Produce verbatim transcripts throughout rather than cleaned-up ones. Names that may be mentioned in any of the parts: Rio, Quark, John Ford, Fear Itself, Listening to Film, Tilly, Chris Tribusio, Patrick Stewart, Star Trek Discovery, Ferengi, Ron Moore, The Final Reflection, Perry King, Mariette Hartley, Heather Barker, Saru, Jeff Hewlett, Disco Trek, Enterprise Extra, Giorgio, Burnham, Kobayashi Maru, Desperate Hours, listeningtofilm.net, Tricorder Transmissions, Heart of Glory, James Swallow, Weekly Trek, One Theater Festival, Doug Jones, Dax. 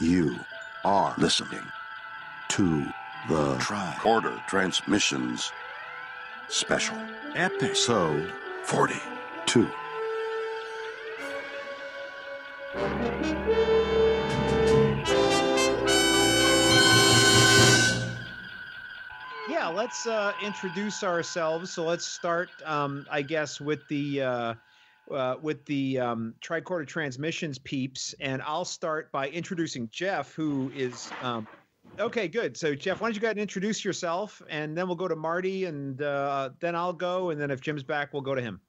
You are listening to the Tricorder Transmissions Special Episode forty-two. Yeah, let's uh, introduce ourselves. So let's start, um, I guess, with the... Uh, Uh, with the um, Tricorder Transmissions peeps, and I'll start by introducing Jeff, who is um, okay. Good. So, Jeff, why don't you go ahead and introduce yourself, and then we'll go to Marty, and uh, then I'll go, and then if Jim's back, we'll go to him.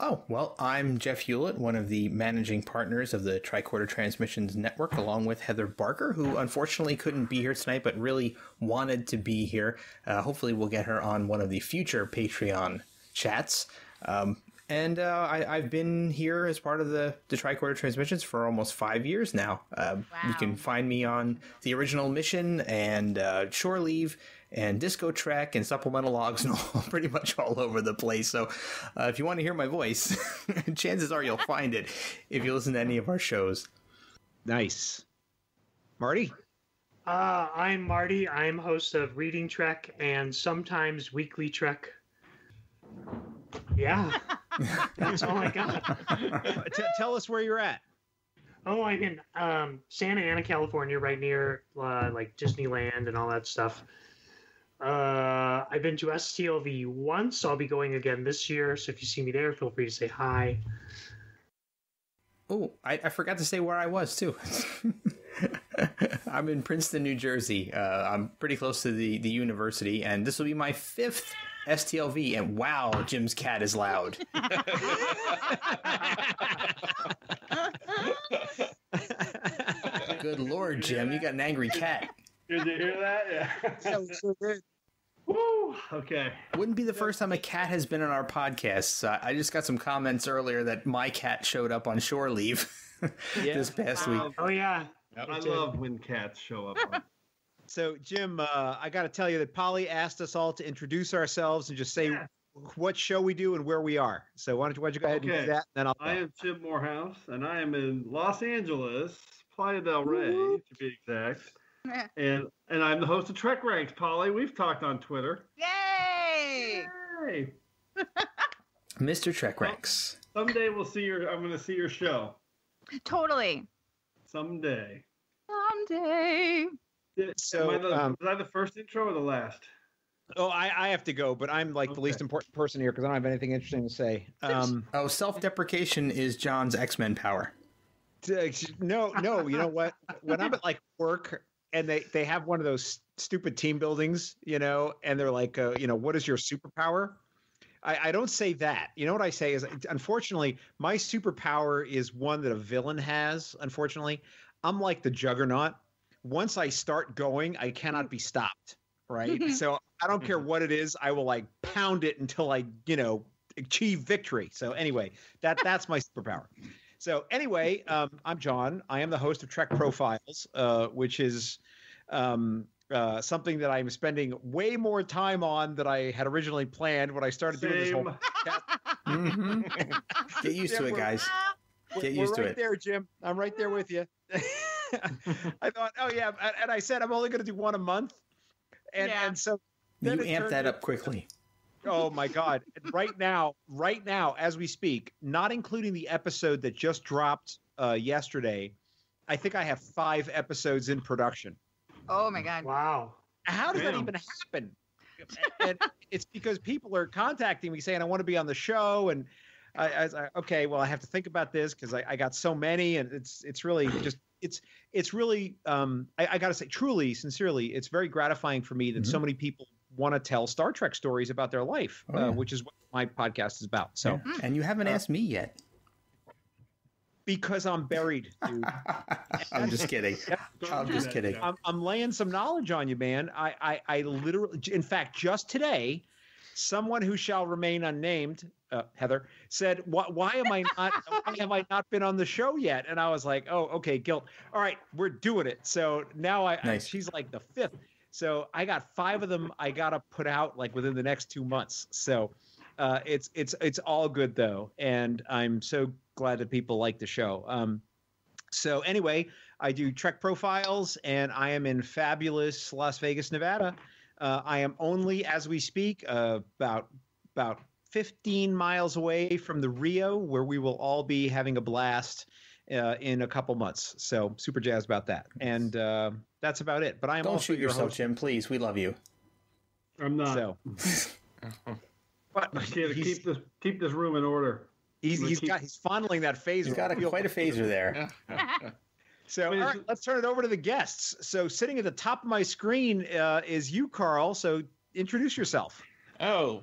Oh well, I'm Jeff Hewlett, one of the managing partners of the Tricorder Transmissions Network, along with Heather Barker, who unfortunately couldn't be here tonight, but really wanted to be here. Uh, hopefully, we'll get her on one of the future Patreon chats. Um, And uh, I, I've been here as part of the, the Tricorder Transmissions for almost five years now. Uh, wow. You can find me on The Original Mission and uh, Shore Leave and Disco Trek and Supplemental Logs and all, pretty much all over the place. So uh, if you want to hear my voice, chances are you'll find it if you listen to any of our shows. Nice. Marty? Uh, I'm Marty. I'm host of Reading Trek and sometimes Weekly Trek. Yeah. That's all I got. Tell us where you're at. Oh, I'm in um, Santa Ana, California, right near uh, like Disneyland and all that stuff. Uh, I've been to S T L V once. So I'll be going again this year. So if you see me there, feel free to say hi. Oh, I, I forgot to say where I was, too. I'm in Princeton, New Jersey. Uh, I'm pretty close to the, the university, and this will be my fifth S T L V, and wow, Jim's cat is loud. Good Lord, Jim, you got an angry cat. Did you hear that? Yeah. That was so good. Woo! Okay. Wouldn't be the first time a cat has been on our podcast. Uh, I just got some comments earlier that my cat showed up on Shore Leave yeah. this past wow. week. Oh, yeah. Yep, I love when cats show up on So, Jim, uh, I got to tell you that Polly asked us all to introduce ourselves and just say yeah. what show we do and where we are. So why don't you, why don't you go ahead okay. and do that? And then I'll I am Jim Morehouse, and I am in Los Angeles, Playa del Rey, Ooh. to be exact. and and I'm the host of Trek Ranks, Polly. We've talked on Twitter. Yay! Yay! Mister Trek Ranks. Well, someday we'll see your, I'm going to see your show. Totally. Someday. Someday. So, am I the, um, was I the first intro or the last? Oh, I, I have to go, but I'm like okay. the least important person here because I don't have anything interesting to say. Um, oh, self-deprecation is John's X-Men power. No, no, you know what? When I'm at like work and they, they have one of those stupid team buildings, you know, and they're like, uh, you know, what is your superpower? I, I don't say that. You know what I say is, unfortunately, my superpower is one that a villain has, unfortunately. I'm like the Juggernaut. Once I start going, I cannot be stopped, right? So I don't care what it is. I will, like, pound it until I, you know, achieve victory. So anyway, that that's my superpower. So anyway, um, I'm John. I am the host of Trek Profiles, uh, which is um, uh, something that I'm spending way more time on than I had originally planned when I started Same. doing this whole podcast. Get used yeah, to it, guys. Get used right to it. We're right there, Jim. I'm right there with you. I thought, oh, yeah. And I said, I'm only going to do one a month. And, yeah. and so you amped that up quickly. Oh, my God. right now, right now, as we speak, not including the episode that just dropped uh, yesterday, I think I have five episodes in production. Oh, my God. Wow. How does Damn. that even happen? And it's because people are contacting me saying, I want to be on the show. And I, I was like, okay, well, I have to think about this because I, I got so many. And it's it's really just. It's it's really um, I, I got to say truly, sincerely, it's very gratifying for me that mm-hmm. so many people want to tell Star Trek stories about their life, oh, uh, yeah. which is what my podcast is about. So, yeah. and you haven't uh, asked me yet because I'm buried, dude. I'm just kidding. I'm just kidding. I'm, I'm laying some knowledge on you, man. I, I I literally, in fact, just today, someone who shall remain unnamed. Uh, Heather said, why, why am I not? Why have I not been on the show yet? And I was like, oh, okay, guilt. All right, we're doing it. So now I, nice. I she's like the fifth. So I got five of them. I gotta put out like within the next two months. So uh, it's it's it's all good though, and I'm so glad that people like the show. Um, so anyway, I do Trek Profiles, and I am in fabulous Las Vegas, Nevada. Uh, I am only, as we speak, uh, about about fifteen miles away from the Rio, where we will all be having a blast uh, in a couple months. So super jazzed about that. And uh, that's about it. But I am Don't also shoot your yourself, host. Jim, please. We love you. I'm not. So. But keep this keep this room in order. He's he's, keep, got, he's fondling that phaser. He's got a, quite a phaser there. So all right, let's turn it over to the guests. So sitting at the top of my screen uh, is you, Carl. So introduce yourself. Oh,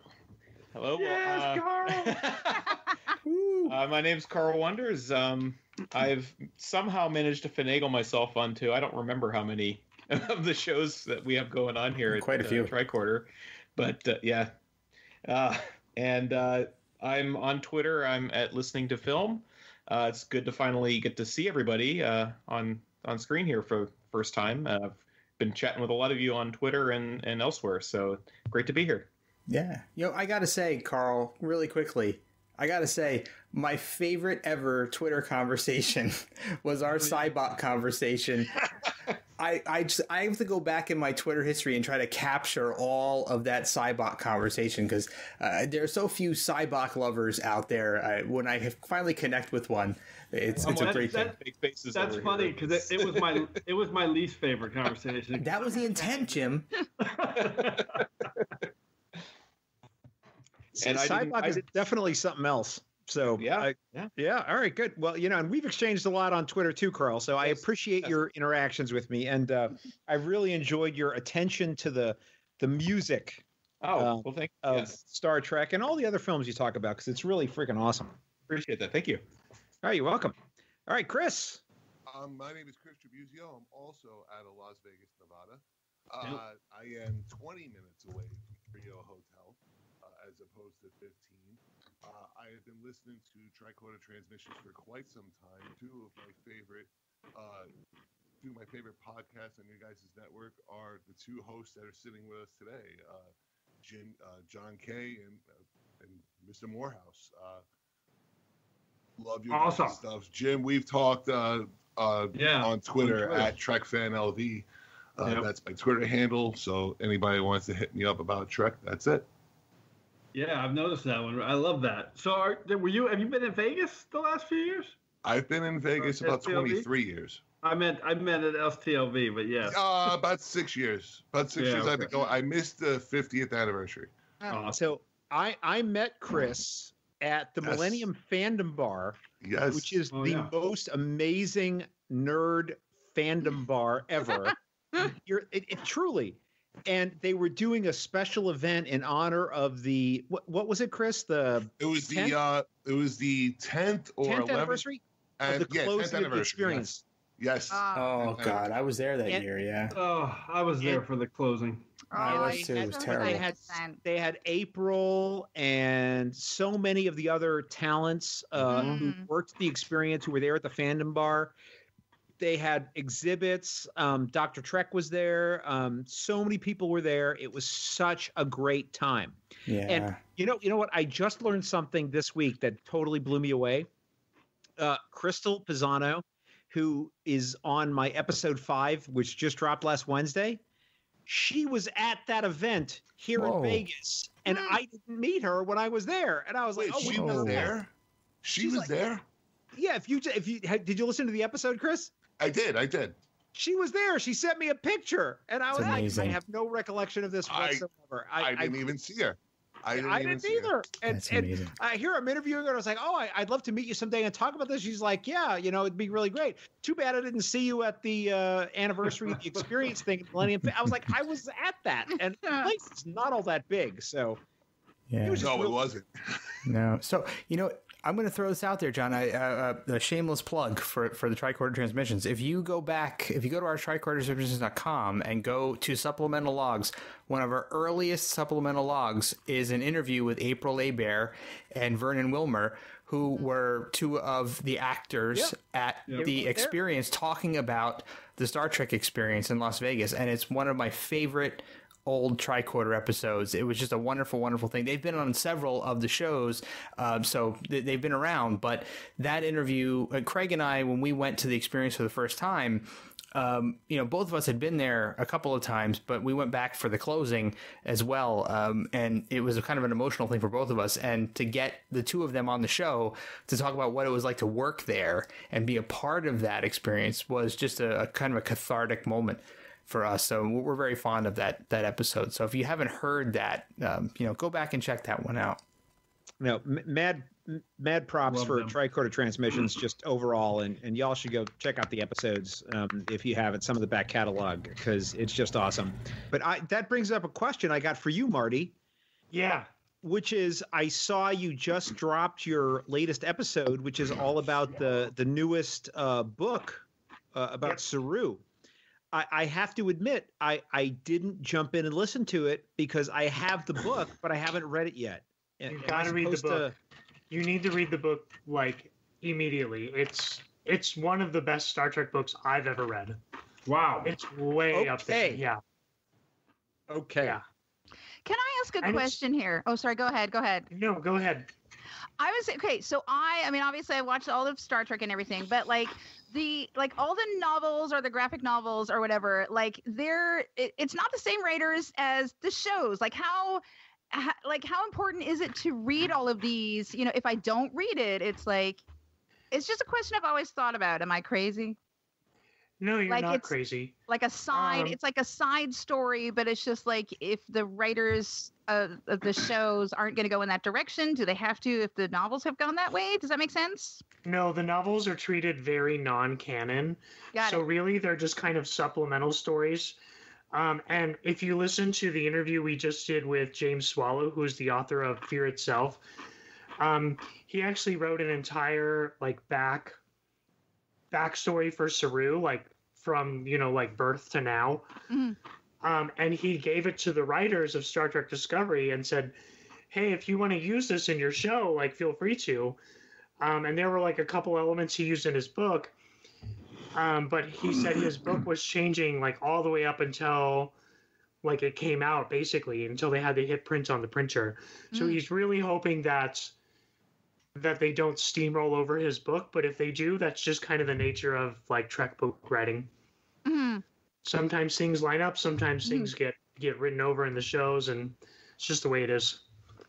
hello. Yes, uh, Carl. uh, my name's Carl Wonders. Um, I've somehow managed to finagle myself onto, I don't remember how many of the shows that we have going on here. Quite at, a few. Uh, Tricorder. But uh, yeah. Uh, and uh, I'm on Twitter. I'm at Listening to Film. Uh, it's good to finally get to see everybody uh, on on screen here for the first time. Uh, I've been chatting with a lot of you on Twitter and, and elsewhere, so great to be here. Yeah. Yo, I got to say, Carl, really quickly, I got to say my favorite ever Twitter conversation was our Cybok conversation. I I, just, I have to go back in my Twitter history and try to capture all of that Cybok conversation, because uh, there are so few Cybok lovers out there. I, when I have finally connect with one, it's, it's a great that, thing. That, that's funny, because it, it was my it was my least favorite conversation. That was the intent, Jim. And Cybok is definitely something else. So yeah, I, yeah, yeah. All right, good. Well, you know, and we've exchanged a lot on Twitter too, Carl. So yes, I appreciate yes. your interactions with me, and uh, I really enjoyed your attention to the the music. Oh, uh, well, thank you. Of yes. Star Trek and all the other films you talk about, because it's really freaking awesome. Appreciate that. Thank you. All right, you're welcome. All right, Chris. Um, my name is Chris Tribusio. I'm also out of Las Vegas, Nevada. Uh, oh. I am twenty minutes away from Rio Hotel, uh, as opposed to fifteen. Uh, I have been listening to Tricorder Transmissions for quite some time. Two of my favorite, uh, two of my favorite podcasts on your guys' network are the two hosts that are sitting with us today, uh, Jim, uh, John K, and uh, and Mister Morehouse. Uh, love your awesome. guys' stuff, Jim. We've talked uh, uh, yeah, on Twitter enjoy. at TrekFanLV. Uh, yep. That's my Twitter handle. So anybody wants to hit me up about Trek, that's it. Yeah, I've noticed that one. I love that. So, are, were you? Have you been in Vegas the last few years? I've been in Vegas uh, about twenty-three years. I meant I meant at S T L V, but yeah, uh, about six years. About six yeah, years. Okay. I've been going. I missed the fiftieth anniversary. Uh, so I I met Chris at the yes. Millennium Fandom Bar, yes, which is oh, the yeah. most amazing nerd fandom bar ever. You're it, it truly. And they were doing a special event in honor of the what, what was it, Chris? The it was tenth? the uh, it was the tenth or eleventh anniversary and, of the yeah, closing of the experience. Yes. yes. Oh, oh God, I was there that and, year. Yeah. Oh, I was there and, for the closing. Oh, I was too. It was terrible. They had, they had April and so many of the other talents uh, mm-hmm. who worked the experience, who were there at the fandom bar. They had exhibits. Um, Doctor Trek was there. Um, so many people were there. It was such a great time. Yeah. And you know, you know what? I just learned something this week that totally blew me away. Uh, Crystal Pisano, who is on my episode five, which just dropped last Wednesday, she was at that event here Whoa. in Vegas, and mm. I didn't meet her when I was there. And I was Wait, like, "Oh, she we was there. there. She She's was like, there." Yeah. If you if you did you listen to the episode, Chris? I did. I did. She was there. She sent me a picture, and I was like, I have no recollection of this whatsoever. I, I, I didn't I, even see her. I didn't, I even didn't see either. Her. And, That's and amazing. I hear I'm interviewing her, and I was like, oh, I, I'd love to meet you someday and talk about this. She's like, yeah, you know, it'd be really great. Too bad I didn't see you at the uh, anniversary of the experience thing at Millennium. I was like, I was at that, and the place is not all that big, so yeah. It was no, really it wasn't. No, so you know. I'm going to throw this out there, John. I, uh, uh, a shameless plug for for the Tricorder Transmissions. If you go back, if you go to our tricorder transmissions dot com and go to Supplemental Logs, one of our earliest Supplemental Logs is an interview with April Hebert and Vernon Wilmer, who were two of the actors yep. at yep. the experience talking about the Star Trek experience in Las Vegas. And it's one of my favorite old Tricorder episodes. It was just a wonderful, wonderful thing. They've been on several of the shows, um, so th they've been around. But that interview, uh, Craig and I, when we went to the experience for the first time, Um, you know, both of us had been there a couple of times, but we went back for the closing as well. Um, and it was a kind of an emotional thing for both of us. And to get the two of them on the show to talk about what it was like to work there and be a part of that experience was just a, a kind of a cathartic moment for us. So we're very fond of that, that episode. So if you haven't heard that, um, you know, go back and check that one out. No, mad, mad props Love for them. Tricorder Transmissions just overall. And, and y'all should go check out the episodes um, if you haven't, some of the back catalog, because it's just awesome. But I, that brings up a question I got for you, Marty. Yeah. Which is, I saw you just dropped your latest episode, which is all about the, the newest uh, book uh, about yep. Saru. I, I have to admit, I, I didn't jump in and listen to it because I have the book, but I haven't read it yet. You've got to read the book. To... You need to read the book, like, immediately. It's it's one of the best Star Trek books I've ever read. Wow. It's way okay. up there. Yeah. Okay. Yeah. Can I ask a and question it's... here? Oh, sorry. Go ahead. Go ahead. No, go ahead. I was... Okay, so I... I mean, obviously, I watched all of Star Trek and everything, but, like... The like all the novels or the graphic novels or whatever, like they're it, it's not the same writers as the shows. Like how, how like how important is it to read all of these? You know, if I don't read it, it's like it's just a question I've always thought about. Am I crazy? No, you're like, not it's crazy. Like a side, um, it's like a side story, but it's just like if the writers of, of the shows aren't going to go in that direction, do they have to? If the novels have gone that way, does that make sense? No, the novels are treated very non-canon. So it. really, they're just kind of supplemental stories. Um, and if you listen to the interview we just did with James Swallow, who's the author of Fear Itself, um, he actually wrote an entire like back backstory for Saru, like from you know like birth to now. Mm. Um, and he gave it to the writers of Star Trek Discovery and said, "Hey, if you want to use this in your show, like feel free to." Um, and there were like a couple elements he used in his book. Um, but he said his book was changing like all the way up until like it came out, basically, until they had to hit print on the printer. So mm. he's really hoping that that they don't steamroll over his book. But if they do, that's just kind of the nature of like Trek book writing. Mm. Sometimes things line up, sometimes mm. things get, get written over in the shows, and it's just the way it is.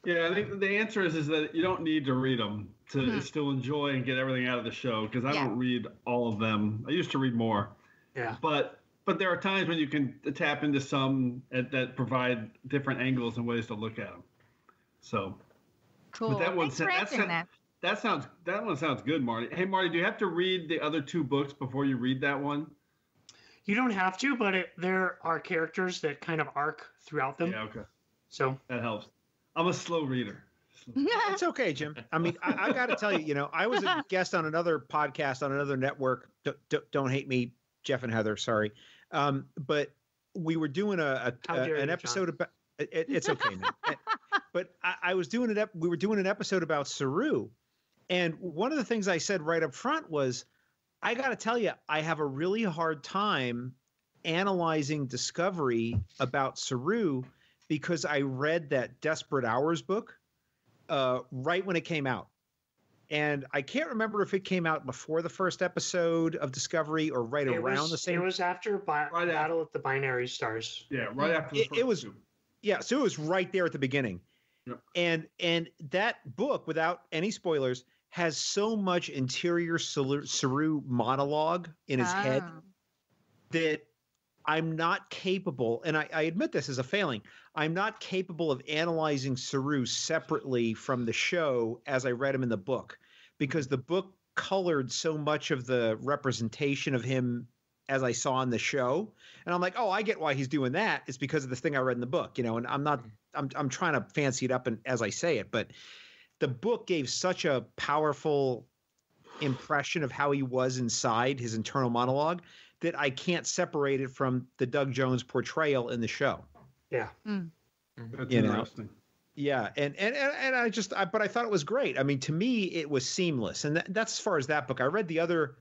Yeah, I think the answer is is that you don't need to read them to mm-hmm. still enjoy and get everything out of the show, because I yeah. don't read all of them. I used to read more. Yeah. But but there are times when you can tap into some at, that provide different angles and ways to look at them. So cool. But that one Thanks that, sound, that. that sounds that one sounds good, Marty. Hey, Marty, do you have to read the other two books before you read that one? You don't have to, but it, there are characters that kind of arc throughout them. Yeah. Okay. So that helps. I'm a slow reader. It's okay, Jim. I mean, I, I got to tell you, you know, I was a guest on another podcast on another network. D d don't hate me, Jeff and Heather. Sorry, um, but we were doing a, a, a an episode about. It, it's okay, man. But I, I was doing it up. We were doing an episode about Saru, and one of the things I said right up front was, I got to tell you, I have a really hard time analyzing Discovery about Saru, because I read that Desperate Hours book uh, right when it came out. And I can't remember if it came out before the first episode of Discovery or right it around was, the same. It was after Bi right Battle after. at the Binary Stars. Yeah, right after the it, first it was, two. Yeah, so it was right there at the beginning. Yep. And, and that book, without any spoilers, has so much interior Saru monologue in his ah. head that I'm not capable, and I, I admit this as a failing, I'm not capable of analyzing Saru separately from the show as I read him in the book, because the book colored so much of the representation of him as I saw in the show. And I'm like, oh, I get why he's doing that. It's because of this thing I read in the book, you know, and I'm not, I'm, I'm trying to fancy it up and as I say it, but the book gave such a powerful impression of how he was inside his internal monologue that I can't separate it from the Doug Jones portrayal in the show. Yeah. Mm. That's you know? interesting. Yeah. And, and, and I just, I, but I thought it was great. I mean, to me, it was seamless. And that, that's as far as that book. I read the other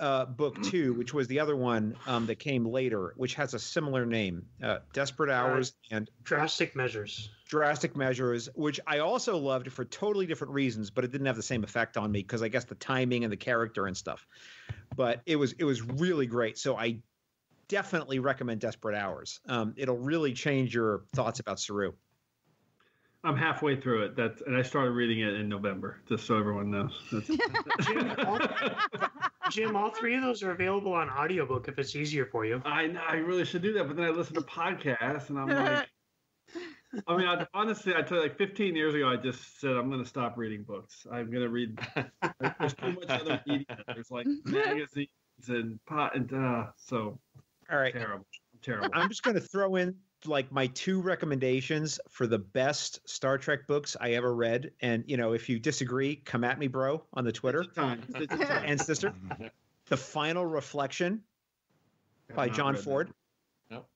uh, book two, which was the other one um, that came later, which has a similar name, uh, Desperate Hours uh, and Drastic Measures. Drastic Measures, which I also loved for totally different reasons, but it didn't have the same effect on me because I guess the timing and the character and stuff. But it was it was really great. So I definitely recommend Desperate Hours. Um, it'll really change your thoughts about Saru. I'm halfway through it, that's, and I started reading it in November, just so everyone knows. That's Jim, all, Jim, all three of those are available on audiobook if it's easier for you. I know, I really should do that, but then I listen to podcasts, and I'm like, I mean, I, honestly, I tell you, like fifteen years ago, I just said, I'm going to stop reading books. I'm going to read, like, there's too much other media. There's like magazines and pot, and uh, so all right. terrible, terrible. I'm just going to throw in like my two recommendations for the best Star Trek books I ever read. And, you know, if you disagree, come at me, bro, on the Twitter. And sister. The Final Reflection by John Ford. Nope.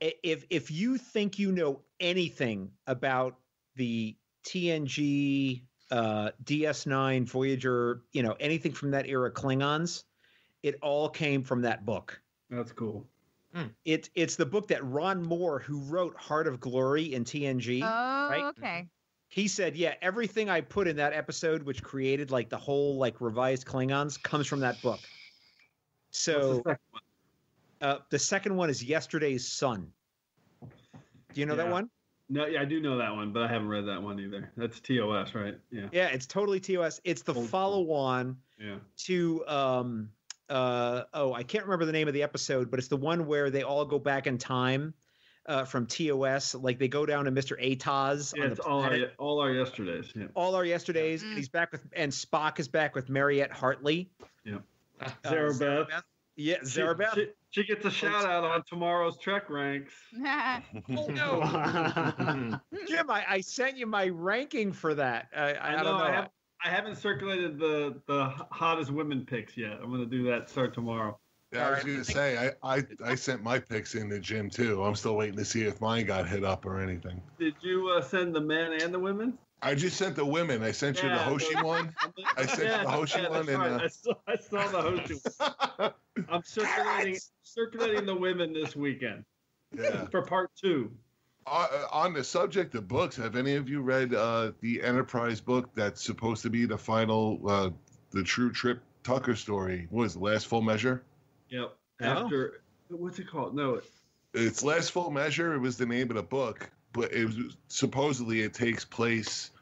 If, if you think you know anything about the T N G, uh, D S nine, Voyager, you know, anything from that era, Klingons, it all came from that book. That's cool. It, it's the book that Ron Moore, who wrote Heart of Glory in T N G. Oh, right? Okay. He said, yeah, everything I put in that episode, which created like the whole like revised Klingons, comes from that book. So What's the second one? Uh, the second one is Yesterday's Sun. Do you know yeah. that one? No, yeah, I do know that one, but I haven't read that one either. That's T O S, right? Yeah. Yeah, it's totally T O S. It's the follow-on yeah. to... Um, Uh, oh, I can't remember the name of the episode, but it's the one where they all go back in time uh, from T O S. Like they go down to Mister Ataz. Yeah, on it's the all, our, all our yesterdays. Yeah. All our yesterdays. Mm. And he's back with, and Spock is back with Mariette Hartley. Yeah. Uh, Zerabeth. Zerabeth. Yeah, Zerabeth. She, she, she gets a shout out on tomorrow's Trek Ranks. Oh no, Jim! I, I sent you my ranking for that. I, I, I know, don't know. I have I haven't circulated the the hottest women picks yet. I'm going to do that start tomorrow. Yeah, I was going to say, I, I, I sent my picks in the gym, too. I'm still waiting to see if mine got hit up or anything. Did you uh, send the men and the women? I just sent the women. I sent yeah, you the Hoshi the, one. I sent yeah, you the Hoshi yeah, one. And right. the... I, saw, I saw the Hoshi one. I'm circulating, circulating the women this weekend yeah. for part two. Uh, on the subject of books, have any of you read uh, the Enterprise book that's supposed to be the final, uh, the True Trip Tucker story? What is it, Last Full Measure? Yep. After, oh. what's it called? No. It's Last Full Measure. It was the name of the book, but it was, supposedly it takes place,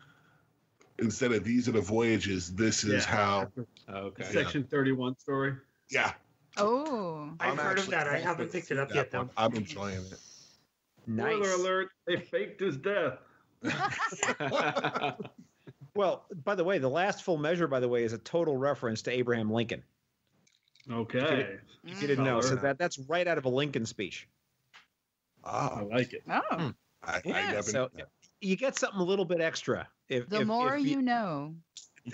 instead of these are the voyages, this is yeah. how. Oh, okay. Section yeah. thirty-one story? Yeah. Oh. I'm I've heard of that. I haven't picked it up yet, though. I'm enjoying it. Nice. Spoiler alert, they faked his death. Well, by the way, the Last Full Measure, by the way, is a total reference to Abraham Lincoln. Okay. If you didn't, if you didn't know. So that, that's right out of a Lincoln speech. Oh. I like it. Oh. I, yeah. I never so know. You get something a little bit extra. If, the if, more if you, you know.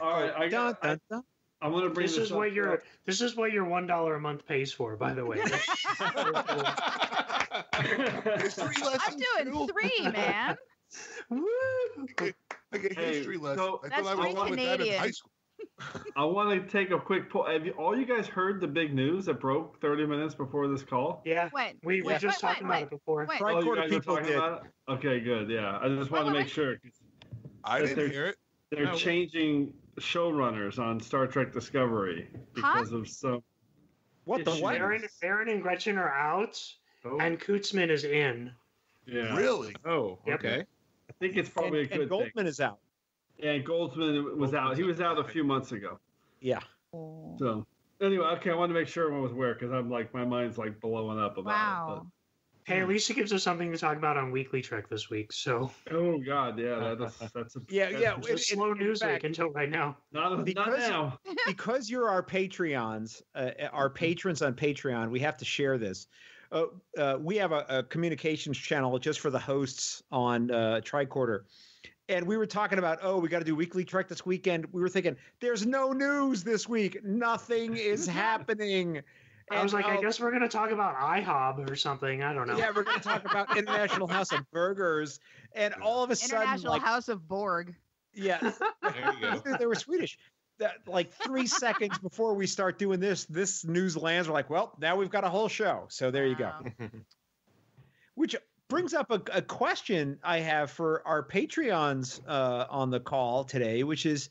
All right. I got dun, dun, dun. I'm gonna bring this, this is what your this is what your one dollar a month pays for, by the way. History lesson. I'm doing too. three, man. Woo! Okay, okay, hey, history lesson. So I thought I was wrong with that in high school. I want to take a quick poll. Have you, all you guys heard the big news that broke thirty minutes before this call? Yeah. What? We were what, just what, talking what, about what, it before. All you guys are talking did. about it? Okay, good. Yeah, I just wanted well, to make I, sure. I didn't hear it. They're no. changing showrunners on Star Trek Discovery because huh? of some. What the what? Aaron, Aaron and Gretchen are out. Oh. And Kutzman is in. Yeah. Really? Oh, okay. Yep. I think it's probably and, a good and Goldman thing. is out. Yeah, Goldman was Goldman's out. He was out a few months ago. Yeah. So, anyway, okay, I wanted to make sure everyone was aware because I'm like, my mind's like blowing up about wow. it. But. Hey, at least it gives us something to talk about on Weekly Trek this week, so. Oh, God, yeah. That's, that's a, yeah, that's yeah. It's a it, slow it, news fact, week until right now. Not, because, not now. Because you're our Patreons, uh, our patrons on Patreon, we have to share this. Uh, uh, we have a, a communications channel just for the hosts on uh, Tricorder. And we were talking about, oh, we got to do Weekly Trek this weekend. We were thinking, there's no news this week. Nothing is happening. I was and, like, uh, I guess we're going to talk about I HOB or something. I don't know. Yeah, we're going to talk about International House of Burgers. And all of a sudden. International like, House of Borg. Yeah. There you go. They were Swedish. that like three seconds before we start doing this, this news lands. We're like, well, now we've got a whole show. So there wow. you go. Which brings up a, a question I have for our Patreons uh, on the call today, which is,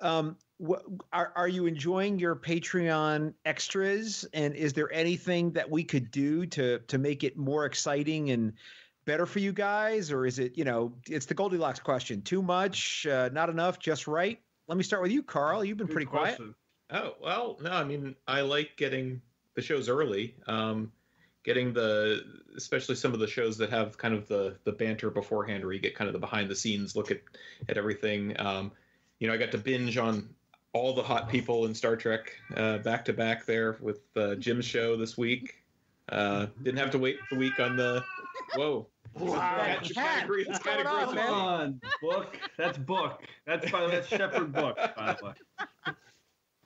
um, what, are, are you enjoying your Patreon extras? And is there anything that we could do to to make it more exciting and better for you guys? Or is it, you know, it's the Goldilocks question. Too much, uh, not enough, just right. Let me start with you, Carl. You've been Good pretty question. quiet. Oh, well, no, I mean, I like getting the shows early, um, getting the, especially some of the shows that have kind of the, the banter beforehand, where you get kind of the behind the scenes look at, at everything. Um, you know, I got to binge on all the hot people in Star Trek uh, back to back there with uh, Jim's show this week. Uh, didn't have to wait the week on the, whoa. Wow. Category, What's going on, man? Book. That's book. That's by the way, that's Shepherd book. By the way.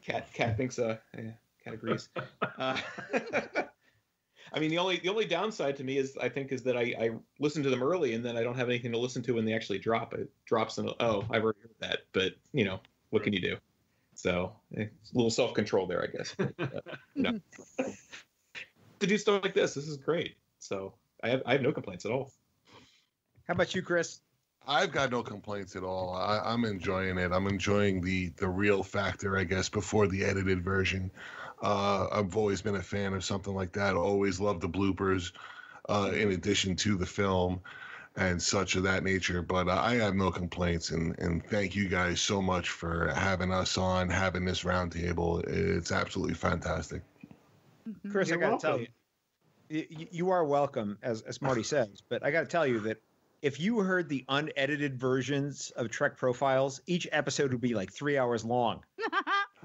Cat cat thinks uh yeah, cat agrees. Uh, I mean the only the only downside to me is I think is that I, I listen to them early and then I don't have anything to listen to when they actually drop. It drops and oh, I've already heard that, but you know, what can you do? So it's a little self control there, I guess. But, uh, no. To do stuff like this, this is great. So I have, I have no complaints at all. How about you, Chris? I've got no complaints at all. I, I'm enjoying it. I'm enjoying the the real factor, I guess, before the edited version. Uh, I've always been a fan of something like that. I always loved the bloopers uh, in addition to the film and such of that nature. But uh, I have no complaints, and, and thank you guys so much for having us on, having this roundtable. It's absolutely fantastic. Mm-hmm. Chris, You're I got to tell you. You are welcome, as as Marty says, but I got to tell you that if you heard the unedited versions of Trek Profiles, each episode would be like three hours long.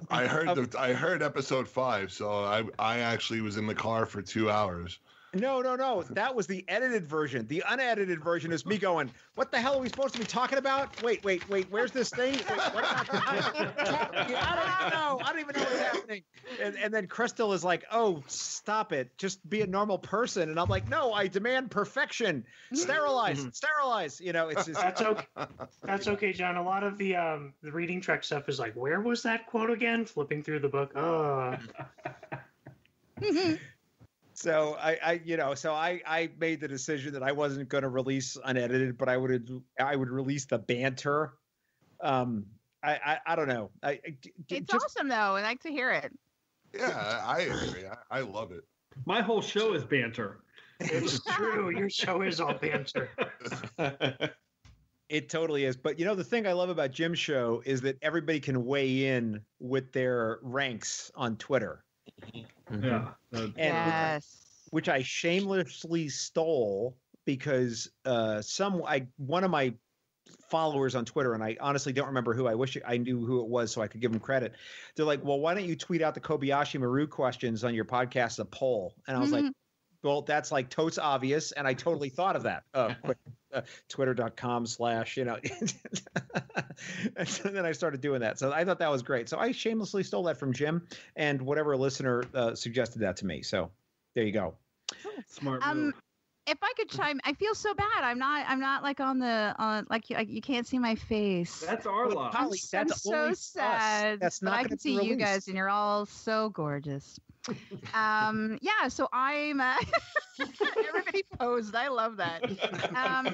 I heard the I heard episode five, so I I actually was in the car for two hours. No, no, no, that was the edited version. The unedited version is me going, "What the hell are we supposed to be talking about? Wait, wait, wait, where's this thing? Wait, what about the I don't know. I don't even know what's happening." And, and then Crystal is like, "Oh, stop it. Just be a normal person." And I'm like, "No, I demand perfection. Sterilize, mm-hmm. sterilize." You know, it's just, that's okay. That's okay, John. A lot of the um, the Reading Trek stuff is like, "Where was that quote again?" Flipping through the book. Oh. So I, I, you know, so I, I made the decision that I wasn't going to release unedited, but I would, I would release the banter. Um, I, I, I don't know. I, I, it's just, awesome though. I like to hear it. Yeah, I agree. I, I love it. My whole show is banter. It's true. Your show is all banter. It totally is. But you know, the thing I love about Jim's show is that everybody can weigh in with their ranks on Twitter. Mm-hmm. Yeah. And yes. Which, I, which I shamelessly stole because uh, some I one of my followers on Twitter, and I honestly don't remember who. I wish I knew who it was so I could give them credit. They're like, "Well, why don't you tweet out the Kobayashi Maru questions on your podcast as a poll?" And I was mm-hmm. like, "Well, that's like totes obvious," and I totally thought of that. Oh, quick. Uh, twitter dot com slash, you know, and so then I started doing that. So I thought that was great. So I shamelessly stole that from Jim and whatever listener uh, suggested that to me. So there you go. Smart move. Um, if I could chime, I feel so bad. I'm not, I'm not like on the, on like, you, like, you can't see my face. That's our loss. I'm, Polly, that's I'm so sad. Us. That's not I can see released. You guys and you're all so gorgeous. Um, yeah, so I'm, uh, everybody posed. I love that. Um,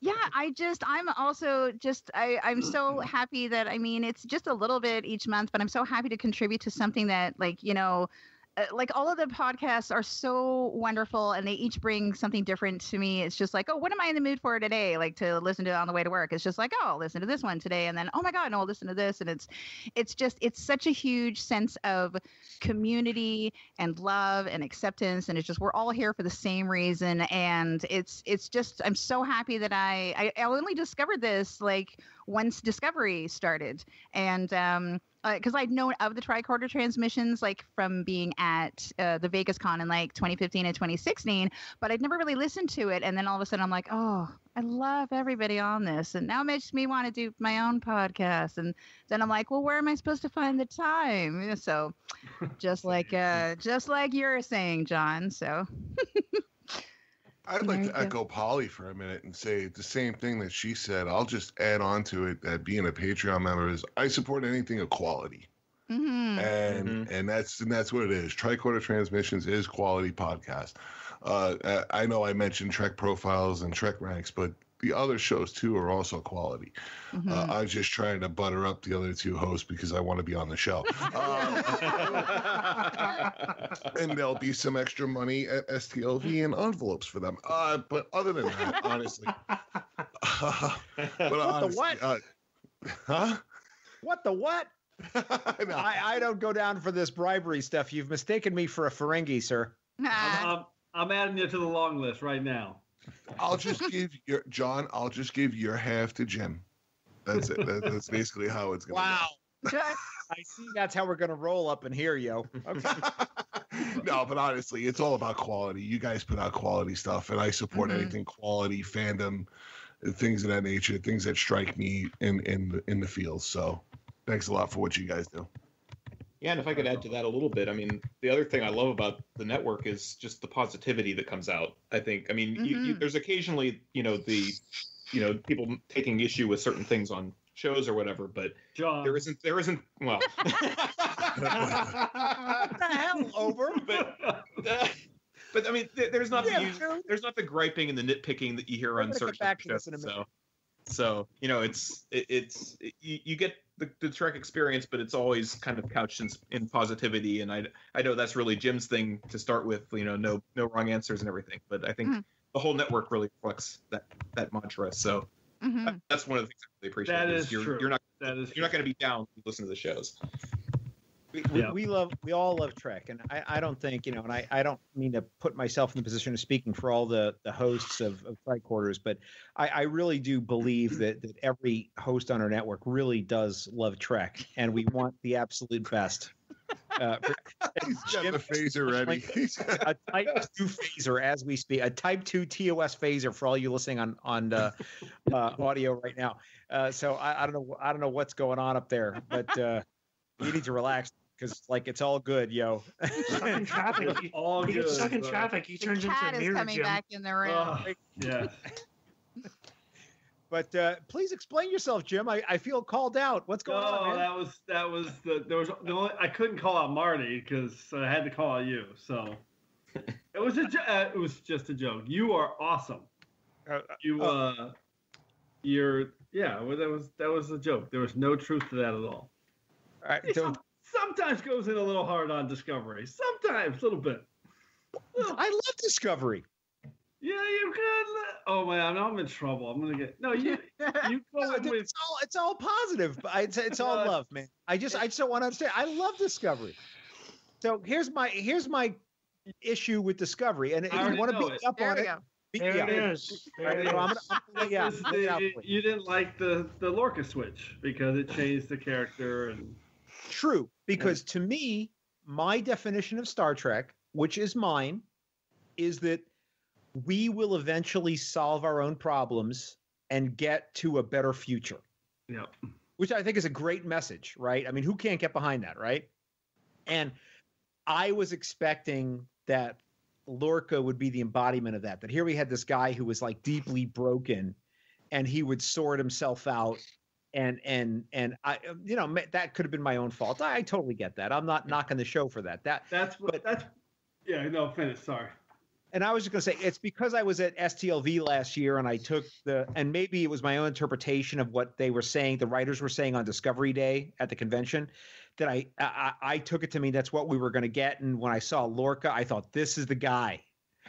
yeah, I just, I'm also just, I, I'm so happy that, I mean, it's just a little bit each month, but I'm so happy to contribute to something that, like, you know, uh, like all of the podcasts are so wonderful and they each bring something different to me. It's just like, oh, what am I in the mood for today? Like to listen to it on the way to work. It's just like, oh, I'll listen to this one today. And then, oh my God, no, I'll listen to this. And it's, it's just, it's such a huge sense of community and love and acceptance. And it's just, we're all here for the same reason. And it's, it's just, I'm so happy that I, I, I only discovered this like once Discovery started. And, um, because uh, I'd known of the Tricorder Transmissions, like from being at uh, the Vegas Con in like twenty fifteen and twenty sixteen, but I'd never really listened to it. And then all of a sudden I'm like, oh, I love everybody on this. And now it makes me want to do my own podcast. And then I'm like, well, where am I supposed to find the time? So just like, uh, just like you're saying, John. So I'd like to echo Polly for a minute and say the same thing that she said. I'll just add on to it that being a Patreon member is I support anything of quality. Mm-hmm. And mm-hmm. and that's and that's what it is. Tricorder Transmissions is quality podcast. Uh, I know I mentioned Trek Profiles and Trek Ranks, but the other shows, too, are also quality. Mm-hmm. Uh, I'm just trying to butter up the other two hosts because I want to be on the show. Uh, and there'll be some extra money at S T L V and envelopes for them. Uh, but other than that, honestly. Uh, but honestly what the what? Uh, huh? What the what? No. I, I don't go down for this bribery stuff. You've mistaken me for a Ferengi, sir. I'm, I'm, I'm adding you to the long list right now. I'll just give your John. I'll just give your half to Jim. That's it. That, that's basically how it's going. Wow. Go. I see. That's how we're going to roll up in here, yo. Okay. No, but honestly, it's all about quality. You guys put out quality stuff, and I support mm-hmm. anything quality, fandom, things of that nature, things that strike me in in in the field. So, thanks a lot for what you guys do. Yeah, and if I could add to that a little bit, I mean, the other thing I love about the network is just the positivity that comes out, I think. I mean, mm-hmm. you, you, there's occasionally, you know, the, you know, people taking issue with certain things on shows or whatever, but John. there isn't, there isn't, well. What the hell, over? But, uh, but I mean, th- there's not yeah, the usual, there's not the griping and the nitpicking that you hear I'm on certain shows, so. So, you know, it's, it, it's, it, you get the, the Trek experience, but it's always kind of couched in, in positivity. And I, I know that's really Jim's thing to start with, you know, no, no wrong answers and everything. But I think mm-hmm. the whole network really reflects that, that mantra. So mm-hmm. that, that's one of the things I really appreciate. That is you're, true. You're not, that is you're true. not going to be down when you listen to the shows. We, we, yeah. we love, we all love Trek, and I, I don't think, you know, and I, I don't mean to put myself in the position of speaking for all the, the hosts of, of Tricorders, but I, I really do believe that, that every host on our network really does love Trek, and we want the absolute best. Uh, He's got Jim, the phaser ready. A type two phaser as we speak, a type two T O S phaser for all you listening on on uh, uh, audio right now. Uh, so I, I don't know, I don't know what's going on up there, but uh, you need to relax. Because, like, it's all good, yo. You're stuck in traffic. You, all you're good, stuck in bro. traffic. He turns into a mirror, Jim. The cat is coming Jim. back in the room. Oh, yeah. But uh, please explain yourself, Jim. I, I feel called out. What's going no, on, man? that was that was the there was the only, I couldn't call out Marty because I had to call out you. So it was a uh, it was just a joke. You are awesome. Uh, you oh. uh, you're yeah. Well, that was that was a joke. There was no truth to that at all. All right. Don't. Sometimes goes in a little hard on Discovery. Sometimes, a little bit. Little. I love Discovery. Yeah, you can. Oh, man, I'm in trouble. I'm going to get. No, you you go no, in it's with. All, it's all positive. It's, it's all uh, love, man. I just I just don't want to understand. I love Discovery. So here's my here's my issue with Discovery. And if you want to beat up on it. There it is. You didn't like the, the Lorca switch because it changed the character and. True, because to me, my definition of Star Trek, which is mine, is that we will eventually solve our own problems and get to a better future. Yeah. Which I think is a great message, right? I mean, who can't get behind that, right? And I was expecting that Lorca would be the embodiment of that, that here we had this guy who was like deeply broken and he would sort himself out. And, and, and I, you know, that could have been my own fault. I, I totally get that. I'm not knocking the show for that. That that's what, but, that's, yeah, no, finish, sorry. And I was just going to say, it's because I was at S T L V last year and I took the, and maybe it was my own interpretation of what they were saying, the writers were saying on Discovery Day at the convention, that I, I, I took it to mean that's what we were going to get. And when I saw Lorca, I thought, this is the guy.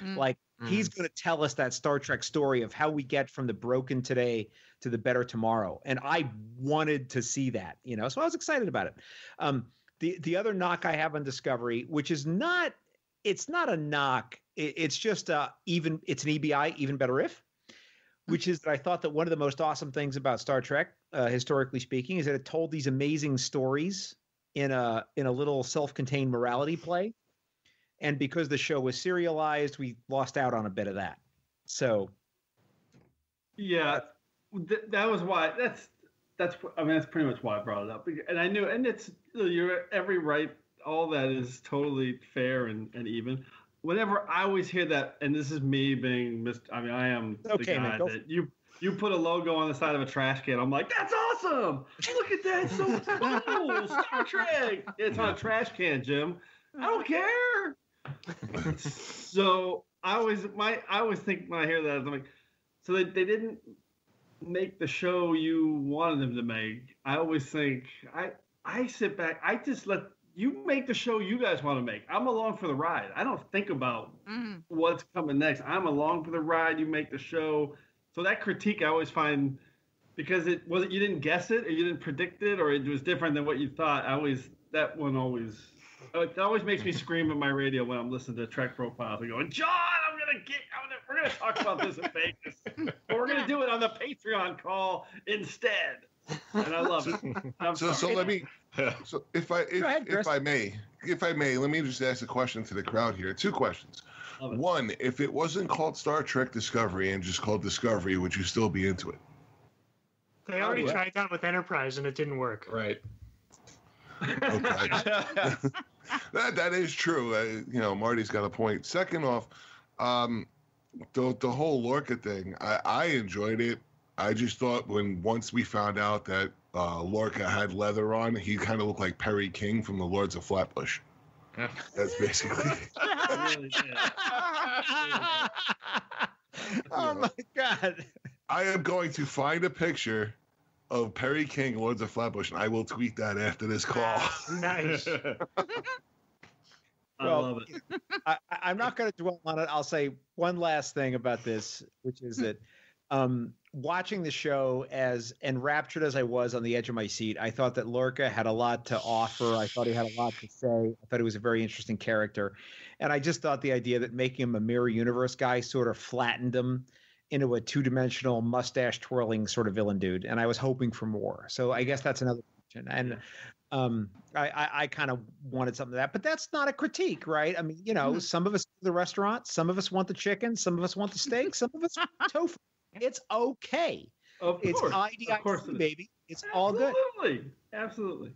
Mm. Like, he's going to tell us that Star Trek story of how we get from the broken today to the better tomorrow. And I wanted to see that, you know, so I was excited about it. Um, the, the other knock I have on Discovery, which is not, it's not a knock. It, it's just a, even it's an E B I, even better if, which is that I thought that one of the most awesome things about Star Trek, uh, historically speaking, is that it told these amazing stories in a, in a little self-contained morality play. And because the show was serialized, we lost out on a bit of that. So, yeah, th- that was why. That's that's. I mean, that's pretty much why I brought it up. And I knew. And it's you're every right. All that is totally fair and, and even. whenever I always hear that, and this is me being mis- I mean, I am okay, the guy man, that you you put a logo on the side of a trash can. I'm like, that's awesome! Look at that, it's so cool! Star Trek! It's on a trash can, Jim. I don't care. So I always my I always think when I hear that, I'm like, so they, they didn't make the show you wanted them to make. I always think I I sit back, I just let you make the show you guys want to make. I'm along for the ride. I don't think about mm. what's coming next. I'm along for the ride. You make the show. So that critique I always find, because it wasn't, you didn't guess it or you didn't predict it or it was different than what you thought. I always, that one always, it always makes me scream at my radio when I'm listening to Trek Profiles and going, John, I'm going to get, I'm gonna, we're going to talk about this in Vegas. But we're going to do it on the Patreon call instead. And I love so, it. I'm so, so let me, so if I if, ahead, if I may, if I may, let me just ask a question to the crowd here. Two questions. One, if it wasn't called Star Trek Discovery and just called Discovery, would you still be into it? They already oh, tried that with Enterprise and it didn't work. Right. Okay. that that is true. Uh, you know, Marty's got a point. Second off, um, the the whole Lorca thing, I, I enjoyed it. I just thought when once we found out that uh, Lorca had leather on, he kind of looked like Perry King from the Lords of Flatbush. That's basically it. Oh, my God. I am going to find a picture of Perry King, Lords of Flatbush, and I will tweet that after this call. Nice. I well, love it. I, I'm not going to dwell on it. I'll say one last thing about this, which is that um, – watching the show, as enraptured as I was on the edge of my seat, I thought that Lorca had a lot to offer. I thought he had a lot to say. I thought he was a very interesting character. And I just thought the idea that making him a mirror universe guy sort of flattened him into a two-dimensional mustache-twirling sort of villain dude. And I was hoping for more. So I guess that's another question. And um, I, I, I kind of wanted something of that. But that's not a critique, right? I mean, you know, mm-hmm. some of us go to the restaurant. Some of us want the chicken. Some of us want the steak. Some of us want tofu. It's okay. Of course. It's I D I C, baby. It's all good. Absolutely. Absolutely.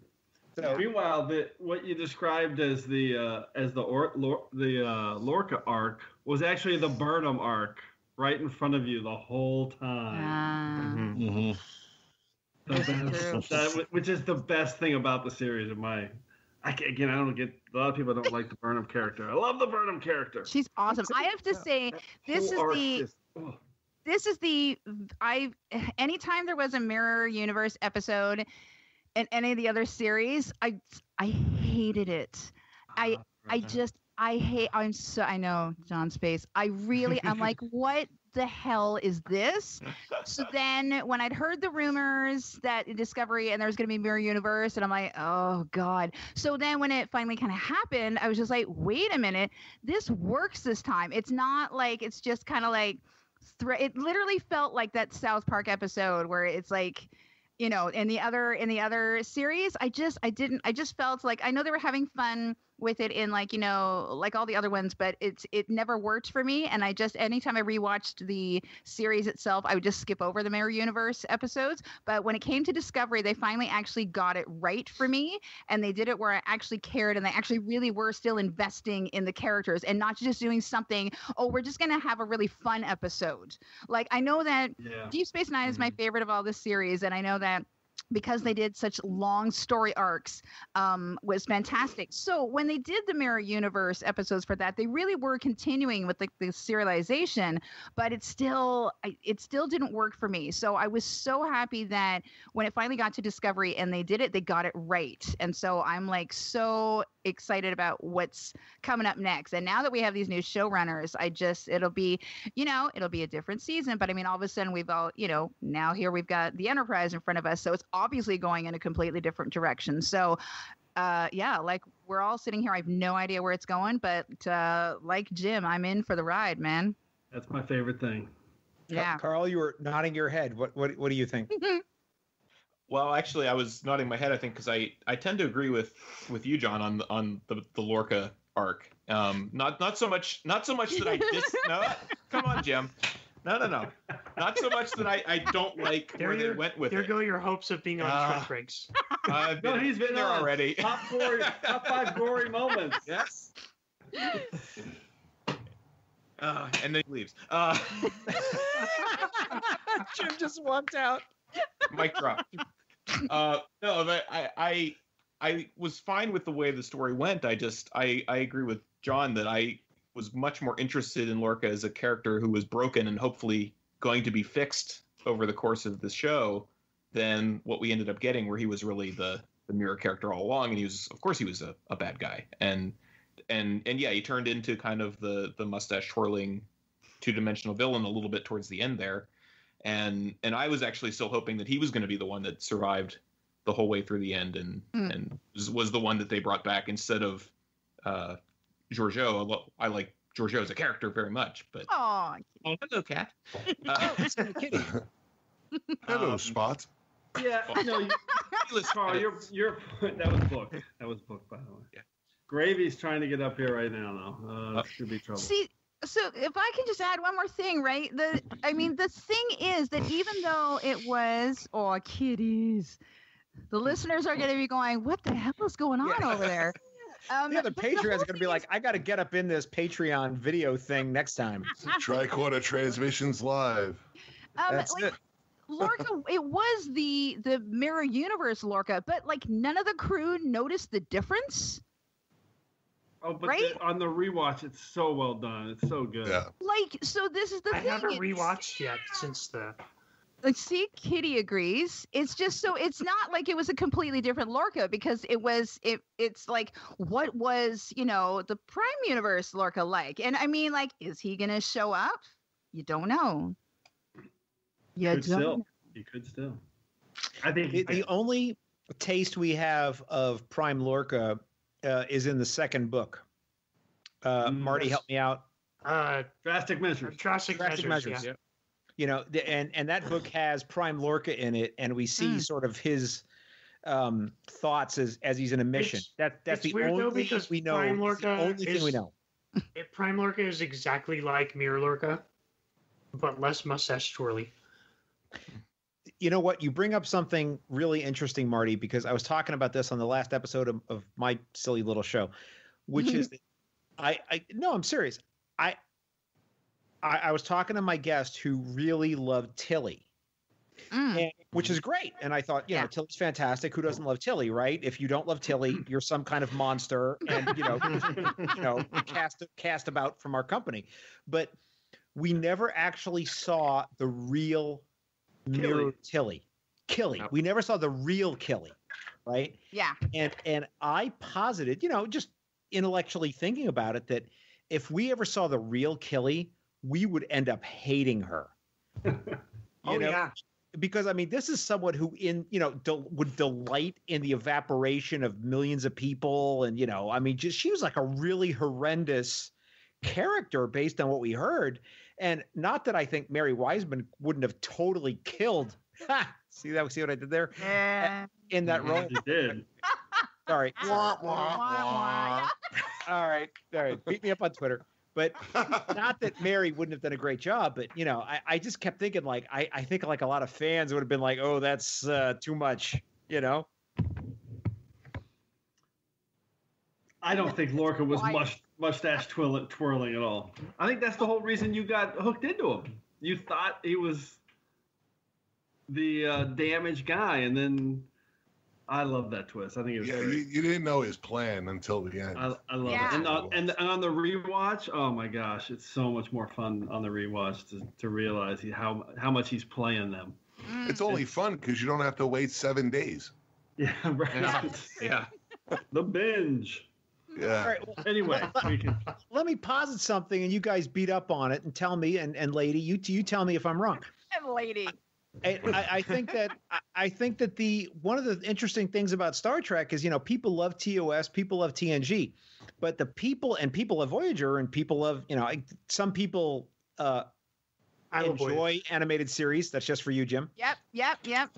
So, meanwhile, the, what you described as the uh, as the or, Lor, the uh, Lorca arc was actually the Burnham arc right in front of you the whole time. Uh, mm-hmm. Mm-hmm. The best, that, which is the best thing about the series in my I can, again, I don't get a lot of people don't like the Burnham character. I love the Burnham character. She's awesome. I have to say, this is the. Is, oh. This is the I. Anytime there was a mirror universe episode in any of the other series, I I hated it. I I just I hate. I'm so I know John Space. I really I'm like, what the hell is this? So then when I'd heard the rumors that Discovery and there's going to be mirror universe, and I'm like, oh God. So then when it finally kind of happened, I was just like, wait a minute, this works this time. It's not like it's just kind of like. It literally felt like that South Park episode where it's like, you know, in the other in the other series, I just I didn't I just felt like I know they were having fun with it in like, you know, like all the other ones, but it's it never worked for me. And I just anytime I rewatched the series itself, I would just skip over the mirror universe episodes. But when it came to Discovery, they finally actually got it right for me. And they did it where I actually cared and they actually really were still investing in the characters and not just doing something. Oh, we're just going to have a really fun episode. Like, I know that yeah. Deep Space Nine mm-hmm. is my favorite of all this series. And I know that because they did such long story arcs, um, was fantastic. So when they did the Mirror Universe episodes for that, they really were continuing with like the, the serialization, but it still, I, it still didn't work for me. So I was so happy that when it finally got to Discovery and they did it, they got it right. And so I'm like so excited about what's coming up next. And now that we have these new showrunners, I just, it'll be, you know, it'll be a different season. But I mean, all of a sudden we've all, you know, now here we've got the Enterprise in front of us. So it's obviously going in a completely different direction. So, uh, yeah, like we're all sitting here. I have no idea where it's going, but uh, like Jim, I'm in for the ride, man. That's my favorite thing. Yeah. Carl, you were nodding your head. What, what, what do you think? Well, actually, I was nodding my head, I think, because I, I tend to agree with, with you, John, on the, on the, the Lorca arc. Um, not not so much not so much that I dis- no, come on, Jim. No, no, no. Not so much that I, I don't like there where your, they went with there it. There go your hopes of being on uh, Trek Ranks. Uh, no, he's been there on already. Top, four, top five glory moments. Yes. Uh, and then he leaves. Uh, Jim just walked out. Mic drop. Uh, no, but I, I I was fine with the way the story went. I just I, I agree with John that I was much more interested in Lorca as a character who was broken and hopefully going to be fixed over the course of the show than what we ended up getting, where he was really the, the mirror character all along, and he was of course he was a, a bad guy. And and and yeah, he turned into kind of the the mustache twirling two dimensional villain a little bit towards the end there. And and I was actually still hoping that he was going to be the one that survived the whole way through the end, and mm. and was, was the one that they brought back instead of uh, Giorgio. I like Giorgio as a character very much, but Aww, oh, hello, cat. Uh, oh, it's kitty. Hello, um, Spot. Yeah, no, you, Carl, you're you're that was booked. That was booked, by the way. Yeah. Gravy's trying to get up here right now, though. Uh, should be trouble. See, so if I can just add one more thing, right? The I mean, the thing is that even though it was oh kitties. The listeners are going to be going, what the hell is going on yeah. over there? Um, yeah, the Patreon's going to be like, I got to get up in this Patreon video thing next time. Tricorder Transmissions Live. Um, That's like, it. Lorca, it was the, the Mirror Universe Lorca, but like none of the crew noticed the difference. Oh, but right? the, on the rewatch, it's so well done. It's so good. Yeah. Like, so this is the I thing. I haven't rewatched yet since the... Like, see, Kitty agrees. It's just so it's not like it was a completely different Lorca, because it was it. It's like, what was, you know, the Prime Universe Lorca like? And I mean, like, is he going to show up? You don't know. You could don't still. Know. He could still. I think it, I, the only taste we have of Prime Lorca uh, is in the second book. Uh, mm, Marty, help me out. Uh, Drastic Measures. Drastic, drastic Measures. measures. Yeah. Yeah. You know, and, and that book has Prime Lorca in it, and we see mm. sort of his um, thoughts as, as he's in a mission. It's, that that's the only, though, because we know, Prime Lorca the only is, thing we know. It, Prime Lorca is exactly like Mirror Lorca, but less mustache twirly. You know what? You bring up something really interesting, Marty, because I was talking about this on the last episode of, of my silly little show, which is that I, I – no, I'm serious. I – I, I was talking to my guest who really loved Tilly, mm. and, which is great. And I thought, you yeah. know, Tilly's fantastic. Who doesn't love Tilly, right? If you don't love Tilly, you're some kind of monster, and you know, you know, cast cast about from our company. But we never actually saw the real mirror Tilly, Killy. No. We never saw the real Killy, right? Yeah. And and I posited, you know, just intellectually thinking about it, that if we ever saw the real Killy, we would end up hating her. You oh, know? Yeah. Because, I mean, this is someone who, in you know, del- would delight in the evaporation of millions of people. And, you know, I mean, just she was like a really horrendous character based on what we heard. And not that I think Mary Wiseman wouldn't have totally killed. see that? See what I did there? Yeah. In that role? You did. Sorry. Wah, wah, wah. All right. All right. Beat me up on Twitter. But not that Mary wouldn't have done a great job, but, you know, I, I just kept thinking, like, I, I think, like, a lot of fans would have been like, oh, that's uh, too much, you know? I don't think Lorca was must, mustache twirl, twirling at all. I think that's the whole reason you got hooked into him. You thought he was the uh, damaged guy, and then I love that twist. I think it was yeah. You, you didn't know his plan until the end. I, I love yeah. it. And on, and on the rewatch, oh my gosh, it's so much more fun on the rewatch to, to realize how how much he's playing them. It's only it's, fun because you don't have to wait seven days. Yeah, right. Yeah, yeah. The binge. Yeah. All right, well, anyway, we can... let me posit something, and you guys beat up on it, and tell me, and, and lady, you you tell me if I'm wrong. And lady. I, I think that I think that the one of the interesting things about Star Trek is, you know, people love T O S, people love T N G, but the people and people of Voyager and people of, you know, some people uh, enjoy Voyager. Animated series. That's just for you, Jim. Yep, yep, yep.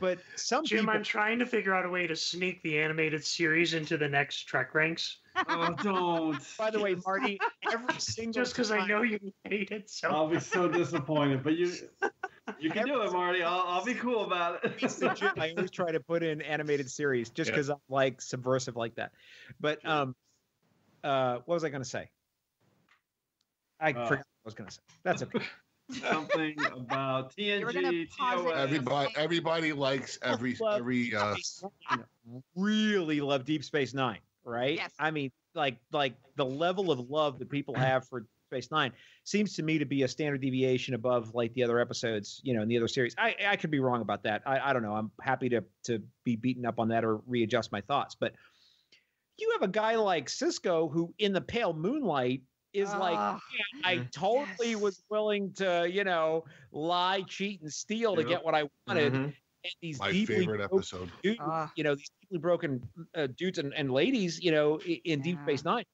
But some Jim, people... I'm trying to figure out a way to sneak the animated series into the next Trek Ranks. Oh, don't. By the way, Marty, every single just because I know you hate it so I'll be so disappointed, but you you can every do it, Marty. I'll, I'll be cool about it. Jim, I always try to put in animated series just because yeah. I'm like subversive like that. But um, uh, what was I going to say? I uh, forgot what I was going to say. That's okay. Something about T N G, T O S. Everybody, everybody likes every every. Uh, really love Deep Space Nine, right? Yes. I mean, like like the level of love that people have for Deep Space Nine seems to me to be a standard deviation above like the other episodes, you know, in the other series. I I could be wrong about that. I I don't know. I'm happy to to be beaten up on that or readjust my thoughts. But you have a guy like Sisko who, in the pale moonlight, is uh, like, yeah, I totally yes. was willing to, you know, lie, cheat, and steal yep. to get what I wanted. Mm-hmm. And these My deeply favorite episode. Dudes, uh, you know, these deeply broken uh, dudes and, and ladies, you know, in, in yeah. Deep Space Nine.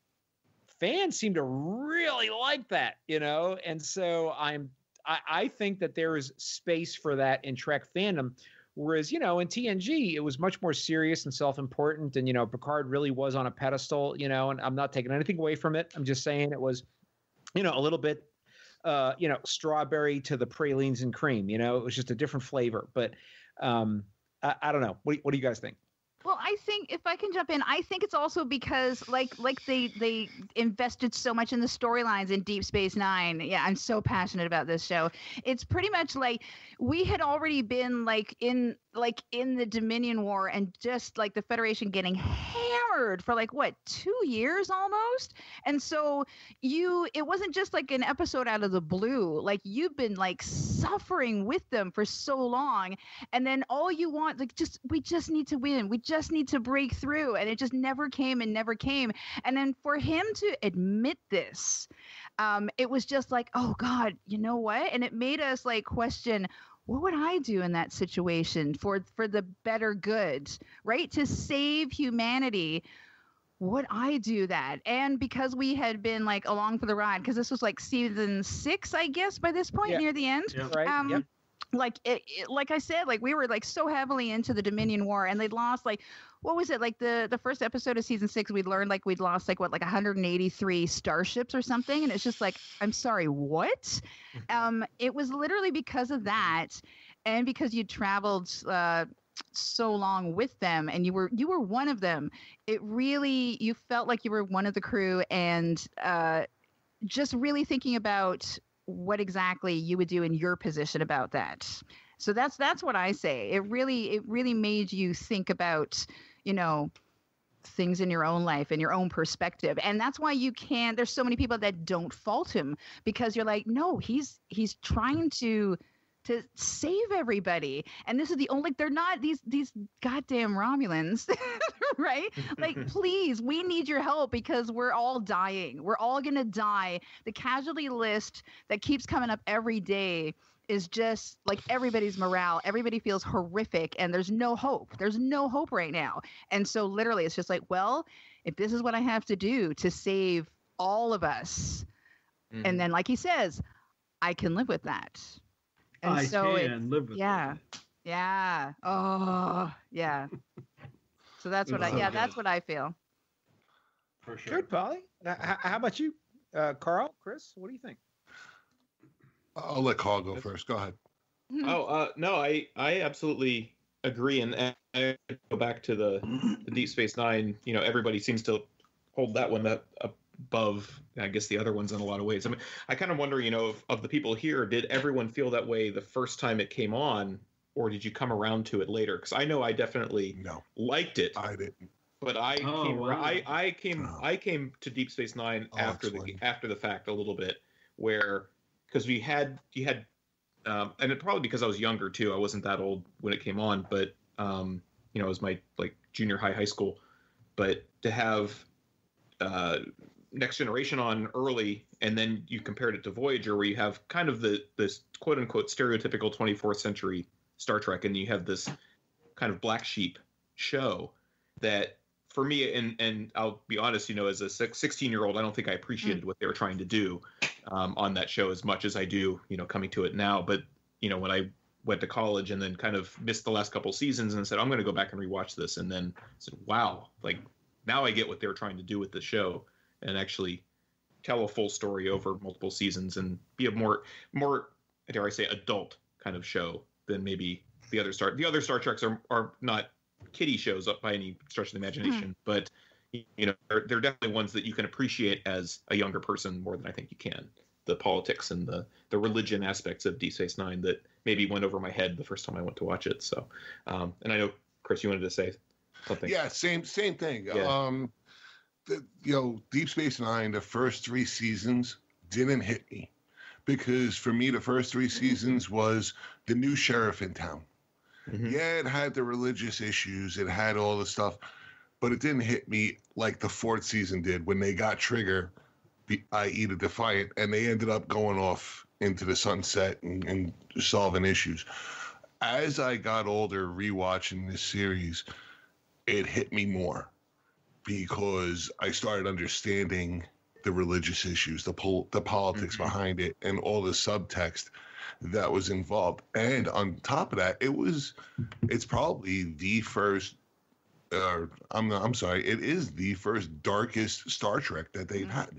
Fans seem to really like that, you know? And so I'm, I, I think that there is space for that in Trek fandom. Whereas, you know, in T N G, it was much more serious and self-important. And, you know, Picard really was on a pedestal, you know, and I'm not taking anything away from it. I'm just saying it was, you know, a little bit, uh, you know, strawberry to the pralines and cream. You know, it was just a different flavor. But um, I, I don't know. What, what do you guys think? Well, I think if I can jump in, I think it's also because like like they they invested so much in the storylines in Deep Space Nine. Yeah, I'm so passionate about this show. It's pretty much like we had already been like in like in the Dominion War and just like the Federation getting hammered for like what, two years almost. And so you it wasn't just like an episode out of the blue. Like you've been like suffering with them for so long. And then all you want, like just we just need to win. We just need to break through. And it just never came and never came. And then for him to admit this, um, it was just like, oh God, you know what? And it made us like question, what would I do in that situation for, for the better good, right? To save humanity, would I do that? And because we had been like along for the ride, because this was like season six, I guess, by this point yeah. near the end. Yeah, right. Um, yeah. Like it, it, like I said, like we were like so heavily into the Dominion War, and they lost like, what was it like the the first episode of season six? We'd learned like we'd lost like what like one hundred eighty-three starships or something, and it's just like I'm sorry, what? um, it was literally because of that, and because you traveled uh, so long with them, and you were you were one of them. It really you felt like you were one of the crew, and uh, just really thinking about what exactly you would do in your position about that. So that's that's what I say. It really it really made you think about, you know, things in your own life and your own perspective. And that's why you can't there's so many people that don't fault him, because you're like, no, he's he's trying to to save everybody. And this is the only, they're not these, these goddamn Romulans, right? Like, please, we need your help because we're all dying. We're all going to die. The casualty list that keeps coming up every day is just like everybody's morale. Everybody feels horrific and there's no hope. There's no hope right now. And so literally it's just like, well, if this is what I have to do to save all of us. Mm. And then like he says, I can live with that. And I so can it, live with yeah, that. Yeah. Oh, yeah. So that's what I, yeah, that's what I feel. For sure. Good, Polly. How about you, uh, Carl, Chris? What do you think? I'll let Carl go first. Go ahead. Oh, uh, no, I, I absolutely agree. And, and I go back to the, the Deep Space Nine. You know, everybody seems to hold that one up. up above, I guess, the other ones in a lot of ways. I mean, I kind of wonder, you know, of, of the people here, did everyone feel that way the first time it came on, or did you come around to it later? Because I know I definitely no. liked it. I didn't. But I oh, came, wow. I, I came, oh. I came to Deep Space Nine oh, after the after the fact a little bit, where because we had you had, um, and it probably because I was younger too. I wasn't that old when it came on, but um, you know, it was my like junior high, high school. But to have, uh. Next Generation on early, and then you compared it to Voyager, where you have kind of the this quote unquote stereotypical twenty-fourth century Star Trek, and you have this kind of black sheep show that for me, and and I'll be honest, you know, as a sixteen year old, I don't think I appreciated mm. what they were trying to do um, on that show as much as I do, you know, coming to it now. But, you know, when I went to college and then kind of missed the last couple seasons and said, I'm going to go back and rewatch this. And then I said, wow, like now I get what they were trying to do with the show. And actually tell a full story over multiple seasons and be a more, more dare I say, adult kind of show than maybe the other Star. The other Star Treks are are not kiddie shows up by any stretch of the imagination, mm. but you know they're, they're definitely ones that you can appreciate as a younger person more than I think you can. the politics and the, the religion aspects of Deep Space Nine that maybe went over my head the first time I went to watch it. So, um, and I know, Chris, you wanted to say something. Yeah, same same thing. Yeah. Um, the, you know, Deep Space Nine, the first three seasons didn't hit me because for me, the first three seasons was the new sheriff in town. Mm-hmm. Yeah, it had the religious issues. It had all the stuff, but it didn't hit me like the fourth season did when they got Trigger, that is the Defiant, and they ended up going off into the sunset and, and solving issues. As I got older, rewatching this series, it hit me more because I started understanding the religious issues, the pol- the politics mm-hmm. behind it, and all the subtext that was involved. And on top of that, it was it's probably the first uh, I'm not, I'm sorry, it is the first darkest Star Trek that they've had.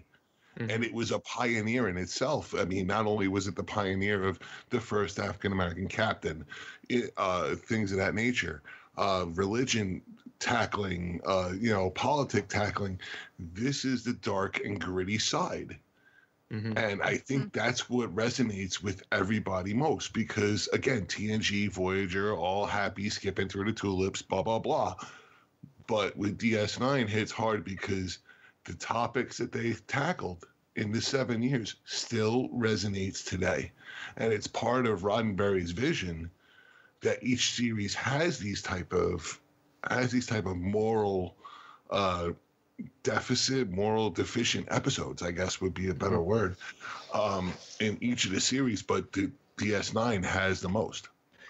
Mm-hmm. And it was a pioneer in itself. I mean, not only was it the pioneer of the first African-American captain, it, uh, things of that nature, uh, religion tackling, uh, you know, politic tackling. This is the dark and gritty side. Mm-hmm. And I think that's what resonates with everybody most because, again, T N G, Voyager, all happy, skipping through the tulips, blah, blah, blah. But with D S nine, it hits hard because the topics that they tackled in the seven years still resonates today. And it's part of Roddenberry's vision that each series has these type of has these type of moral uh deficit, moral deficient episodes, I guess would be a better word, um, in each of the series, but the D S nine has the most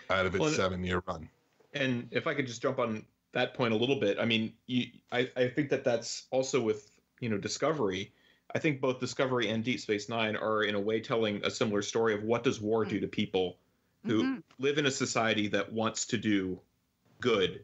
out of its well, seven-year run. And if I could just jump on that point a little bit, I mean, you, I, I think that that's also with, you know, Discovery. I think both Discovery and Deep Space Nine are in a way telling a similar story of what does war do to people who mm-hmm. live in a society that wants to do good.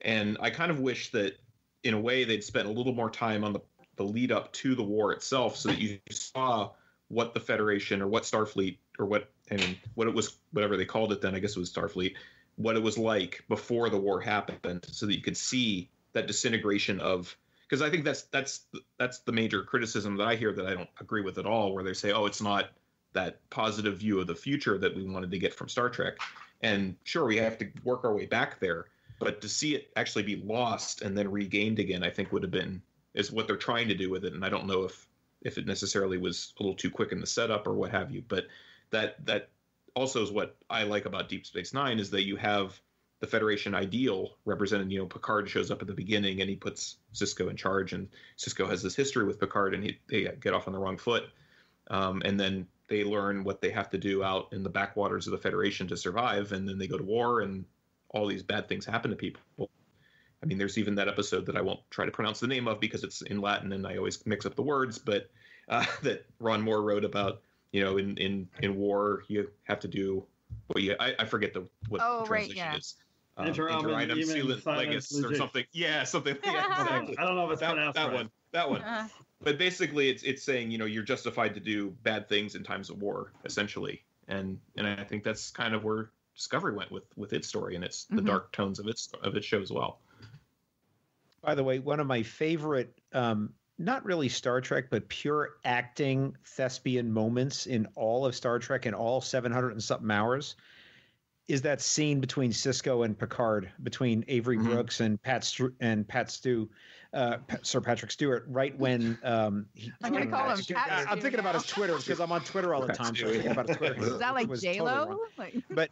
And I kind of wish that, in a way, they'd spent a little more time on the, the lead up to the war itself so that you saw what the Federation or what Starfleet or what, I mean, what it was, whatever they called it then, I guess it was Starfleet, what it was like before the war happened so that you could see that disintegration of, because I think that's, that's, that's the major criticism that I hear that I don't agree with at all, where they say, oh, it's not that positive view of the future that we wanted to get from Star Trek. And sure, we have to work our way back there. But to see it actually be lost and then regained again, I think would have been is what they're trying to do with it. And I don't know if if it necessarily was a little too quick in the setup or what have you. But that that also is what I like about Deep Space Nine is that you have the Federation ideal represented. You know, Picard shows up at the beginning and he puts Sisko in charge, and Sisko has this history with Picard, and he, they get off on the wrong foot, um, and then they learn what they have to do out in the backwaters of the Federation to survive, and then they go to war and all these bad things happen to people. I mean, there's even that episode that I won't try to pronounce the name of because it's in Latin and I always mix up the words, but uh, that Ron Moore wrote about, you know, in, in, in war, you have to do what you, I, I forget the, what oh, the translation right, yeah. is. Um, inter item sealant legus or something. Yeah, something. Yeah, exactly. I don't know if it's that, pronounced that right. one. That one. Uh. But basically it's, it's saying, you know, you're justified to do bad things in times of war, essentially. And, and I think that's kind of where Discovery went with with its story and its the mm-hmm. dark tones of its of its show as well. By the way, one of my favorite, um, not really Star Trek, but pure acting thespian moments in all of Star Trek and all seven hundred and something hours is that scene between Sisko and Picard, between Avery mm-hmm. Brooks and Pat St- and Pat Stu, uh, Pat, Sir Patrick Stewart. Right when um, he, I'm going to call him. Pat Pat Stu I'm thinking now. About his Twitter because I'm on Twitter all the time. So about his Twitter. Is that like J-Lo? Totally like- but.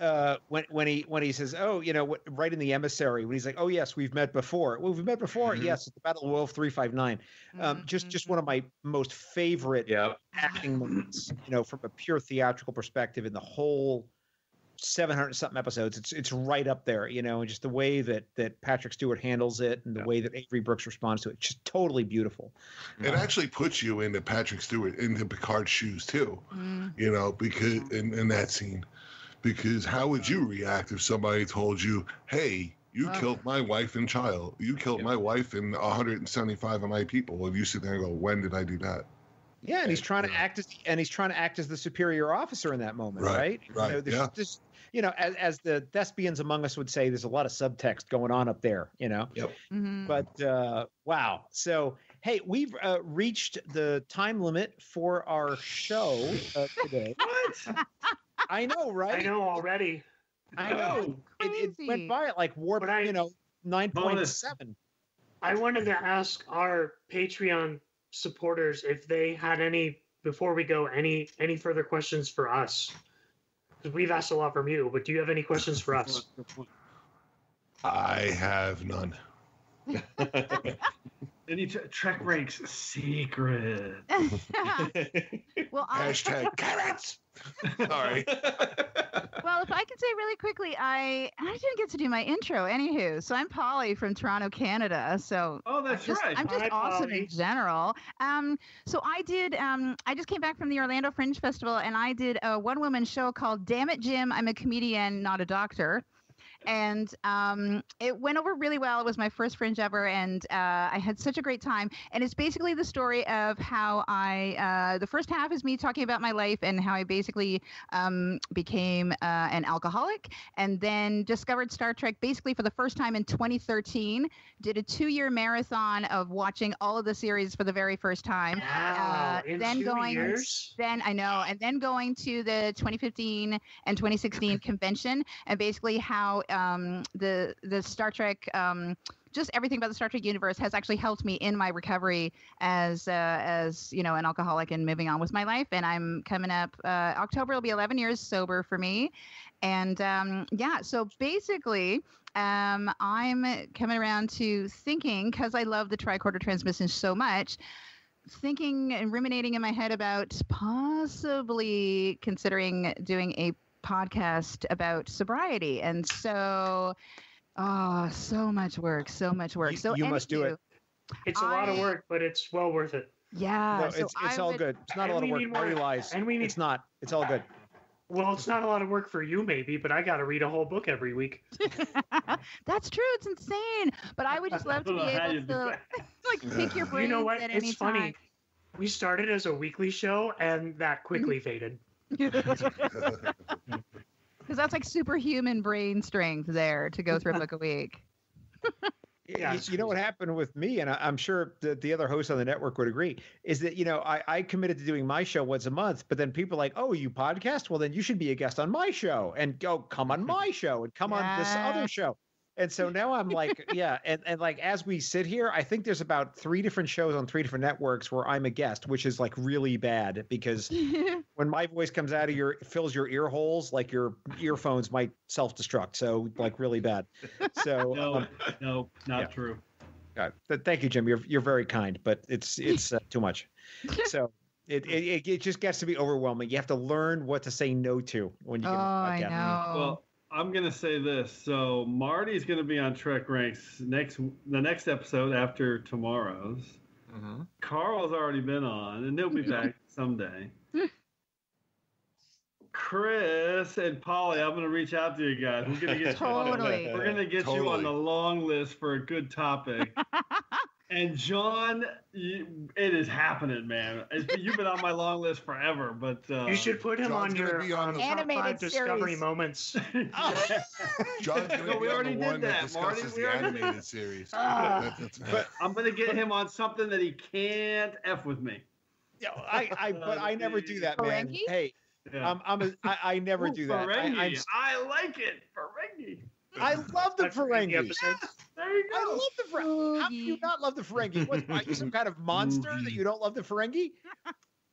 Uh, when when he when he says, oh, you know, what, right in the emissary, when he's like, oh, yes, we've met before. Well, we've met before. Mm-hmm. Yes, it's the Battle of Wolf three five nine. Um, mm-hmm. Just just one of my most favorite yep. acting moments, you know, from a pure theatrical perspective in the whole seven hundred something episodes. It's it's right up there, you know, and just the way that that Patrick Stewart handles it and the yep. way that Avery Brooks responds to it. Just totally beautiful. It um, actually puts you into Patrick Stewart, into Picard's shoes, too, mm-hmm. you know, because in, in that scene. Because how would you react if somebody told you, hey, you oh. killed my wife and child. You killed yeah. my wife and one hundred seventy-five of my people. And you sit there and go, when did I do that? Yeah, and he's trying yeah. to act as and he's trying to act as the superior officer in that moment, right? Right. right. You know, there's, yeah. there's, you know, as, as the thespians among us would say, there's a lot of subtext going on up there, you know. Yep. Mm-hmm. But uh, wow. So Hey, we've uh, reached the time limit for our show uh, today. What? I know, right? I know already. I know. Oh, it, it went by at like warp, but I, you know, nine point seven. I wanted to ask our Patreon supporters if they had any, before we go, any any further questions for us. We've asked a lot from you, but do you have any questions for us? I have none. Any t- Trek Ranks secret. Well, I- hashtag carrots. Sorry. Well, if I can say really quickly, I I didn't get to do my intro. Anywho, so I'm Polly from Toronto, Canada. So oh, that's I'm just, right. I'm just Hi, awesome Polly. In general. Um, so I did. Um, I just came back from the Orlando Fringe Festival, and I did a one-woman show called "Damn It, Jim! I'm a Comedian, Not a Doctor." And um, it went over really well. It was my first Fringe ever, and uh, I had such a great time. And it's basically the story of how I, uh, the first half is me talking about my life and how I basically um, became uh, an alcoholic and then discovered Star Trek basically for the first time in twenty thirteen, did a two-year marathon of watching all of the series for the very first time. Wow, uh, in then two going, years? Then, I know, and then going to the twenty fifteen and twenty sixteen convention and basically how Um, the the Star Trek, um, just everything about the Star Trek universe has actually helped me in my recovery as uh, as you know an alcoholic and moving on with my life. And I'm coming up uh, October will be eleven years sober for me. And um, yeah, so basically, um, I'm coming around to thinking, because I love the Tricorder Transmissions so much, thinking and ruminating in my head about possibly considering doing a podcast about sobriety, and so oh so much work so much work you, so you must do you, it it's I, a lot of work, but it's well worth it. Yeah, no, so it's, it's all would, good it's not a lot of work more, I realize and we need, it's not it's all good. Well, it's not a lot of work for you maybe, but I gotta read a whole book every week. That's true, it's insane, but I would just love to be able to like pick your brains. You know what, at it's funny time. We started as a weekly show and that quickly faded. Because that's like superhuman brain strength there to go through a book a week. Yeah, you know what happened with me, and I'm sure that the other hosts on the network would agree, is that, you know, I, I committed to doing my show once a month, but then people are like, oh, you podcast? Well, then you should be a guest on my show and go, oh, come on my show and come yeah. on this other show. And so now I'm like, yeah. And, and like, as we sit here, I think there's about three different shows on three different networks where I'm a guest, which is like really bad because when my voice comes out of your, it fills your ear holes, like your earphones might self-destruct. So like really bad. So no, um, no, not yeah. true. God, thank you, Jim. You're, you're very kind, but it's, it's uh, too much. So it, it, it just gets to be overwhelming. You have to learn what to say no to when you get oh, a podcast. I know. Well, I'm going to say this. So Marty's going to be on Trek Ranks next, the next episode after tomorrow's. Uh-huh. Carl's already been on, and he'll be back someday. Chris and Polly, I'm going to reach out to you guys. We're going to get totally. you on, we're going to get totally. you on the long list for a good topic. And John, you, it is happening, man. It's, you've been on my long list forever, but uh, you should put him John's on your on animated Discovery moments. Oh. John's going to be on the one that, that discusses Marty, the animated series. Uh, but I'm going to get him on something that he can't f with me. Yeah, I, I but I never do that, man. Ferengi? Hey, yeah. um, I'm a, I, I never Ooh, do that. I, I like it, Ferengi. I love the Ferengi. Yeah, there you go. I love the Ferengi. How do you not love the Ferengi? What, are you some kind of monster that you don't love the Ferengi?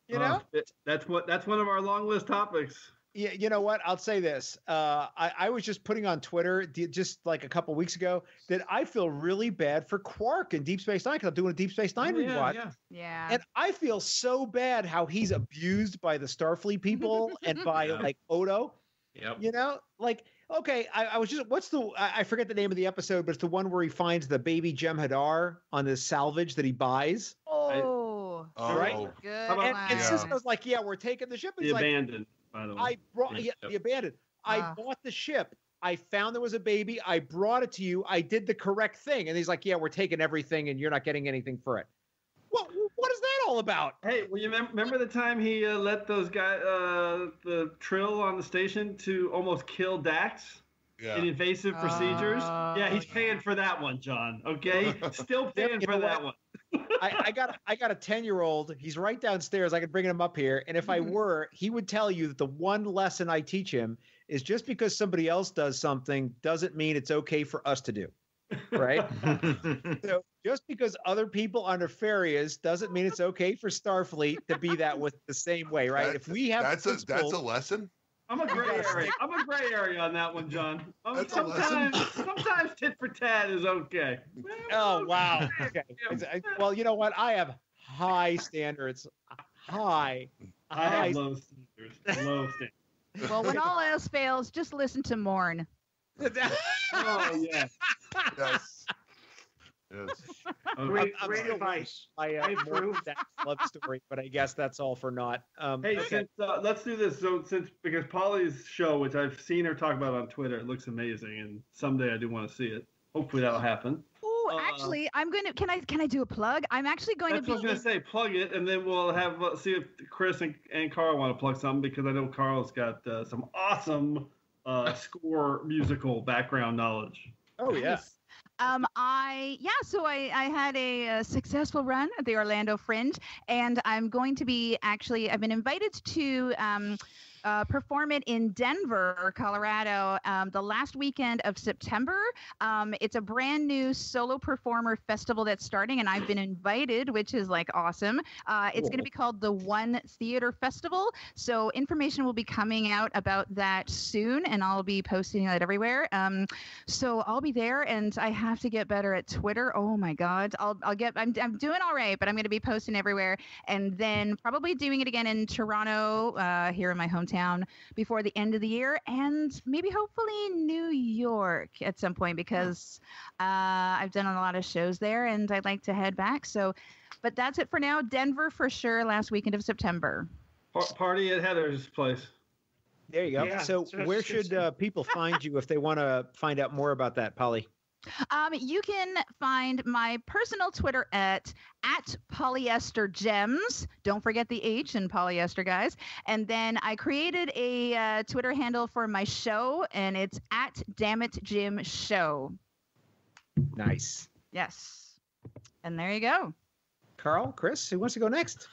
You know? Uh, it, that's what. That's one of our long list topics. Yeah, you know what? I'll say this. Uh, I, I was just putting on Twitter just like a couple weeks ago that I feel really bad for Quark in Deep Space Nine because I'm doing a Deep Space Nine oh, yeah, rewatch. Yeah. yeah. And I feel so bad how he's abused by the Starfleet people and by yeah. like Odo. Yep. You know, like, okay, I, I was just, what's the, I, I forget the name of the episode, but it's the one where he finds the baby Jem'Hadar on this salvage that he buys. Oh, I, right. Oh. Good and and yeah. Cisco's like, yeah, we're taking the ship. And the he's abandoned, like, by the way. I brought, yeah, yeah, the abandoned. I ah. bought the ship. I found there was a baby. I brought it to you. I did the correct thing. And he's like, yeah, we're taking everything and you're not getting anything for it. What, what is that all about? Hey, well, you mem- remember the time he uh, let those guys, uh, the Trill on the station to almost kill Dax yeah. in invasive uh, procedures? Yeah, he's paying for that one, John. Okay? Still paying yeah, for that what? one. I, I got I got a ten year old. He's right downstairs. I could bring him up here. And if mm-hmm. I were, he would tell you that the one lesson I teach him is just because somebody else does something doesn't mean it's okay for us to do. Right. So just because other people are nefarious doesn't mean it's okay for Starfleet to be that with the same way. Right. That, if we have that's a, that's a lesson. I'm a gray area. I'm a gray area on that one, John. Um, sometimes, sometimes tit for tat is okay. Oh wow. Okay. Well, you know what? I have high standards. High. I high have low standards. Low standards. Well, when all else fails, just listen to Mourn. Oh yeah. Yes. Yes. Great, I'm, great I'm advice. I uh, approve that love story, but I guess that's all for naught. Um, hey, okay. since, uh, let's do this. So, since because Polly's show, which I've seen her talk about on Twitter, it looks amazing, and someday I do want to see it. Hopefully, that'll happen. Oh, uh, actually, I'm gonna. Can I? Can I do a plug? I'm actually going that's to. Be, what I was gonna say, plug it, and then we'll have uh, see if Chris and, and Carl want to plug something because I know Carl's got uh, some awesome uh, score musical background knowledge. Oh yes. Yeah. Um, I yeah, so I, I had a, a successful run at the Orlando Fringe, and I'm going to be actually I've been invited to um, uh, perform it in Denver, Colorado, um, the last weekend of September. Um, it's a brand new solo performer festival that's starting, and I've been invited, which is like awesome. Uh, it's going to be called the One Theater Festival. So information will be coming out about that soon, and I'll be posting that everywhere. Um, so I'll be there, and I have. Have to get better at Twitter. Oh my God! I'll I'll get. I'm I'm doing all right, but I'm going to be posting everywhere, and then probably doing it again in Toronto, uh, here in my hometown, before the end of the year, and maybe hopefully New York at some point because uh, I've done a lot of shows there, and I'd like to head back. So, but that's it for now. Denver for sure. Last weekend of September. Party at Heather's place. There you go. Yeah, so, sure, where sure, should sure. Uh, people find you if they want to find out more about that, Polly? Um, you can find my personal Twitter at at Polyester Gems. Don't forget the H in polyester, guys. And then I created a uh, Twitter handle for my show, and it's at Damn It Jim Show. Nice. Yes. And there you go. Carl, Chris, who wants to go next?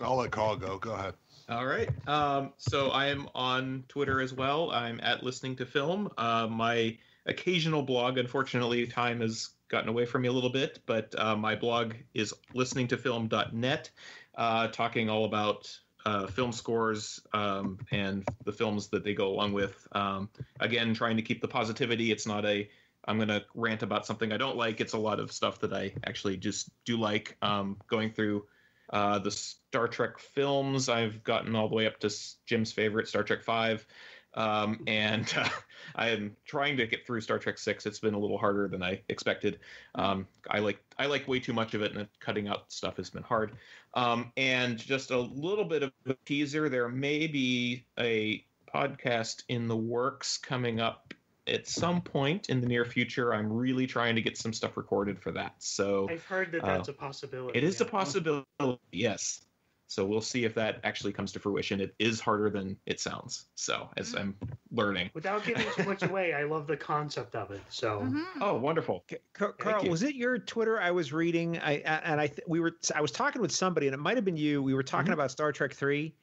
I'll let Carl go. Go ahead. All right. Um, so I am on Twitter as well. I'm at Listening to Film. Uh, my occasional blog, unfortunately, time has gotten away from me a little bit, but uh, my blog is listening to film dot net, uh, talking all about uh, film scores um, and the films that they go along with. Um, again, trying to keep the positivity. It's not a I'm going to rant about something I don't like. It's a lot of stuff that I actually just do like. Um, going through uh, the Star Trek films, I've gotten all the way up to Jim's favorite, Star Trek five. Um, and uh, I am trying to get through Star Trek six. It's been a little harder than I expected. Um, I like I like way too much of it, and cutting out stuff has been hard. Um, and just a little bit of a teaser, there may be a podcast in the works coming up at some point in the near future. I'm really trying to get some stuff recorded for that. So I've heard that that's uh, a possibility. It is yeah. a possibility, yes. So we'll see if that actually comes to fruition. It is harder than it sounds. So as I'm learning, without giving too much away, I love the concept of it. So mm-hmm. oh, wonderful, C- Carl. Was it your Twitter? I was reading, I and I th- we were. I was talking with somebody, and it might have been you. We were talking mm-hmm. about Star Trek three,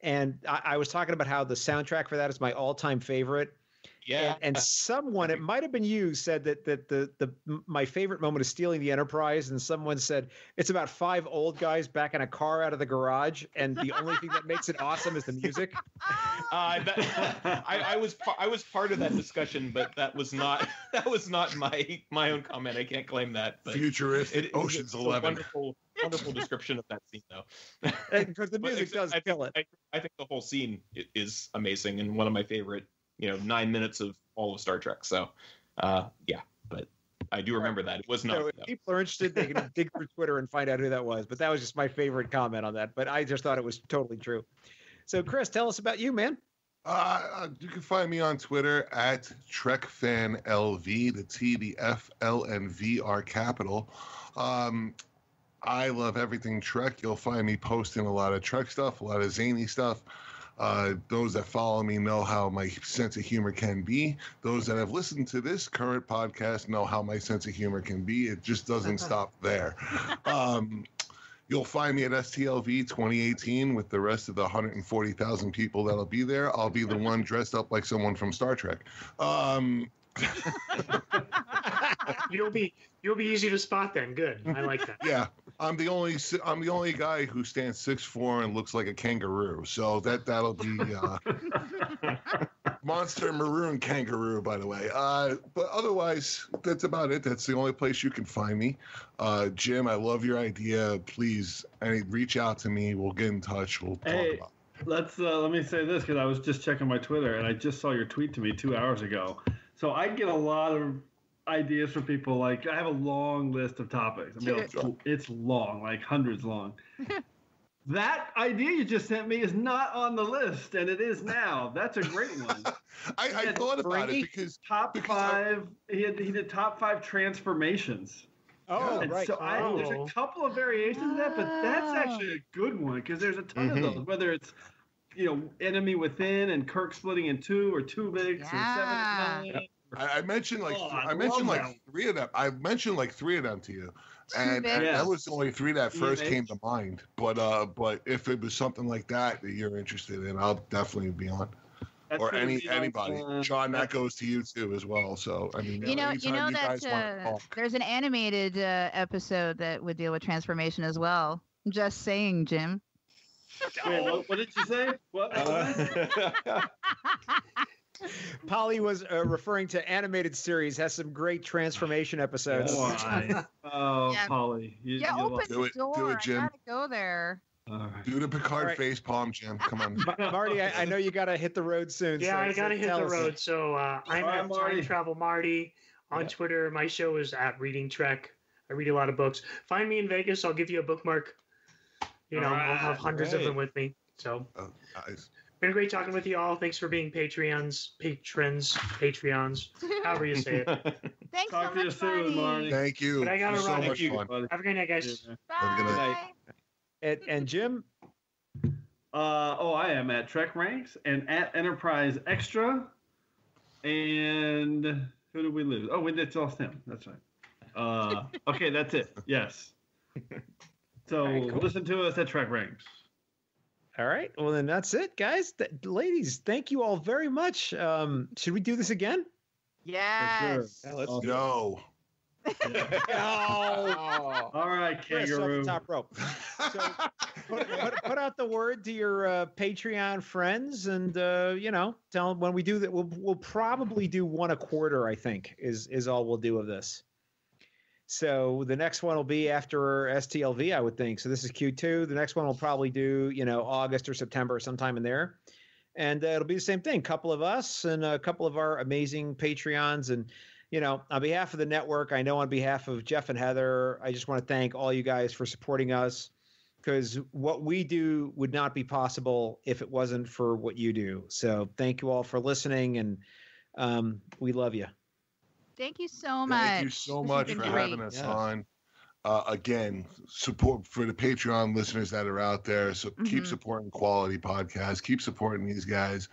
and I, I was talking about how the soundtrack for that is my all-time favorite. Yeah, and, and someone, it might have been you, said that that the the my favorite moment is stealing the Enterprise, and someone said it's about five old guys backing a car out of the garage, and the only thing that makes it awesome is the music. Uh, that, I, I was I was part of that discussion, but that was not that was not my my own comment. I can't claim that. But Futuristic it, Ocean's Eleven. Wonderful, wonderful description of that scene, though, because the music except, does I, kill it. I, I think the whole scene is amazing and one of my favorite. You know, nine minutes of all of Star Trek. So, uh, yeah, but I do remember that. It was not. So if people are interested, they can dig through Twitter and find out who that was. But that was just my favorite comment on that. But I just thought it was totally true. So, Chris, tell us about you, man. Uh, you can find me on Twitter at TrekFanLV. The T, the F, L, and V are capital. Um, I love everything Trek. You'll find me posting a lot of Trek stuff, a lot of zany stuff. Uh, those that follow me know how my sense of humor can be. Those that have listened to this current podcast know how my sense of humor can be. It just doesn't stop there. Um, You'll find me at S T L V twenty eighteen with the rest of the one hundred forty thousand people that'll be there. I'll be the one dressed up like someone from Star Trek. Um, you'll be you'll be easy to spot then. Good, I like that. Yeah, I'm the only I'm the only guy who stands six foot four and looks like a kangaroo. So that that'll be uh, monster maroon kangaroo, by the way. Uh, but otherwise, that's about it. That's the only place you can find me. Uh, Jim, I love your idea. Please, I, reach out to me. We'll get in touch. We'll talk hey. about it. Let's uh, let me say this because I was just checking my Twitter and I just saw your tweet to me two hours ago. So I get a lot of ideas from people. Like I have a long list of topics. I mean, it's, it's long, like hundreds long. That idea you just sent me is not on the list, and it is now. That's a great one. I, I thought about it because top because five. I... He, had, he did top five transformations. Oh, and right. So I, oh. There's a couple of variations of that, but that's actually a good one because there's a ton mm-hmm. of those. Whether it's, you know, Enemy Within and Kirk splitting in two or two bigs yeah. or seven. Nine. I, I mentioned like oh, I, I mentioned like that. three of them. I mentioned like three of them to you, and, and yes. that was the only three that first came to mind. But uh, but if it was something like that that you're interested in, I'll definitely be on. That's or any anybody, uh, John. That goes to you too, as well. So I mean, you know, you know you that uh, there's an animated uh, episode that would deal with transformation as well. I'm just saying, Jim. Wait, what, what did you say? What? Uh, Polly was uh, referring to animated series. Has some great transformation episodes. Why? Oh, yeah. Polly, you, yeah, you open the door. Do it, do it, Jim. I gotta go there. Right. Do the Picard right. face palm, Jim. Come on, Marty. I, I know you gotta hit the road soon. Yeah, so, I gotta so hit the road. It. So uh, I'm right, at Marty. Time Travel Marty on yeah. Twitter. My show is at Reading Trek. I read a lot of books. Find me in Vegas. I'll give you a bookmark. You know, right. I'll have hundreds right. of them with me. So, oh, nice. Been great talking with you all. Thanks for being Patreons, patrons, Patreons, however you say it. Thanks Talk so much, soon, Marty. Thank you. But I gotta run. So Thank much you. Fun. Have a great night, guys. Yeah. Bye. Have a good night. Bye. And, and Jim? Uh, oh, I am at Trek Ranks and at Enterprise Extra. And who did we lose? Oh, we did lost him. That's right. Uh, okay, that's it. Yes. So right, cool. Listen to us at Trek Ranks. All right. Well, then that's it, guys. Th- ladies, thank you all very much. Um, should we do this again? Yes. Sure. Yeah, let's awesome. go. Yeah. Oh. All right, kangaroo. Top rope. So put, put, put out the word to your uh, Patreon friends, and uh, you know, tell them when we do that. We'll we'll probably do one a quarter. I think is is all we'll do of this. So the next one will be after S T L V, I would think. So this is Q two. The next one will probably do you know August or September, sometime in there. And uh, it'll be the same thing. A couple of us and a couple of our amazing Patreons. And, you know, on behalf of the network, I know on behalf of Jeff and Heather, I just want to thank all you guys for supporting us because what we do would not be possible if it wasn't for what you do. So thank you all for listening. And um, we love you. Thank you so much. Thank you so much for great. having us yeah. on. Uh, again, support for the Patreon listeners that are out there. So mm-hmm. keep supporting quality podcasts. Keep supporting these guys.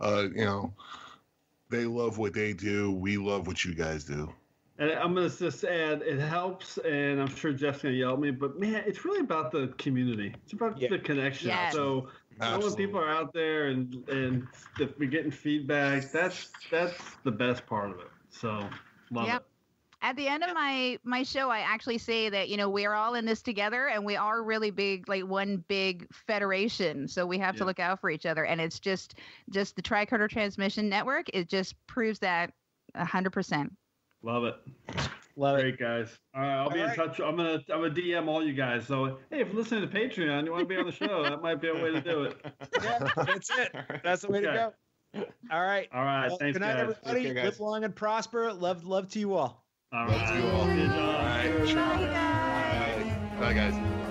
Uh, you know, they love what they do. We love what you guys do. And I'm going to just add, it helps, and I'm sure Jeff's going to yell at me, but man, it's really about the community. It's about yeah. the connection. Yes. So when people are out there and and if we're getting feedback, that's that's the best part of it. So love yep. it. At the end of my, my show, I actually say that, you know, we're all in this together and we are really big, like one big federation. So we have yeah. to look out for each other. And it's just just the Tricorder Transmission Network. It just proves that one hundred percent. Love it. Love Great, it. guys. All right, I'll all be right. in touch. I'm going to I'm gonna D M all you guys. So, hey, if you're listening to Patreon, you want to be on the show, that might be a way to do it. Yeah, that's it. That's the way okay. to go. All right. All right. Well, thanks, good night, guys. everybody. Care, guys. Live long and prosper. Love, love to you all. All right. All right. Bye, guys. Bye, guys.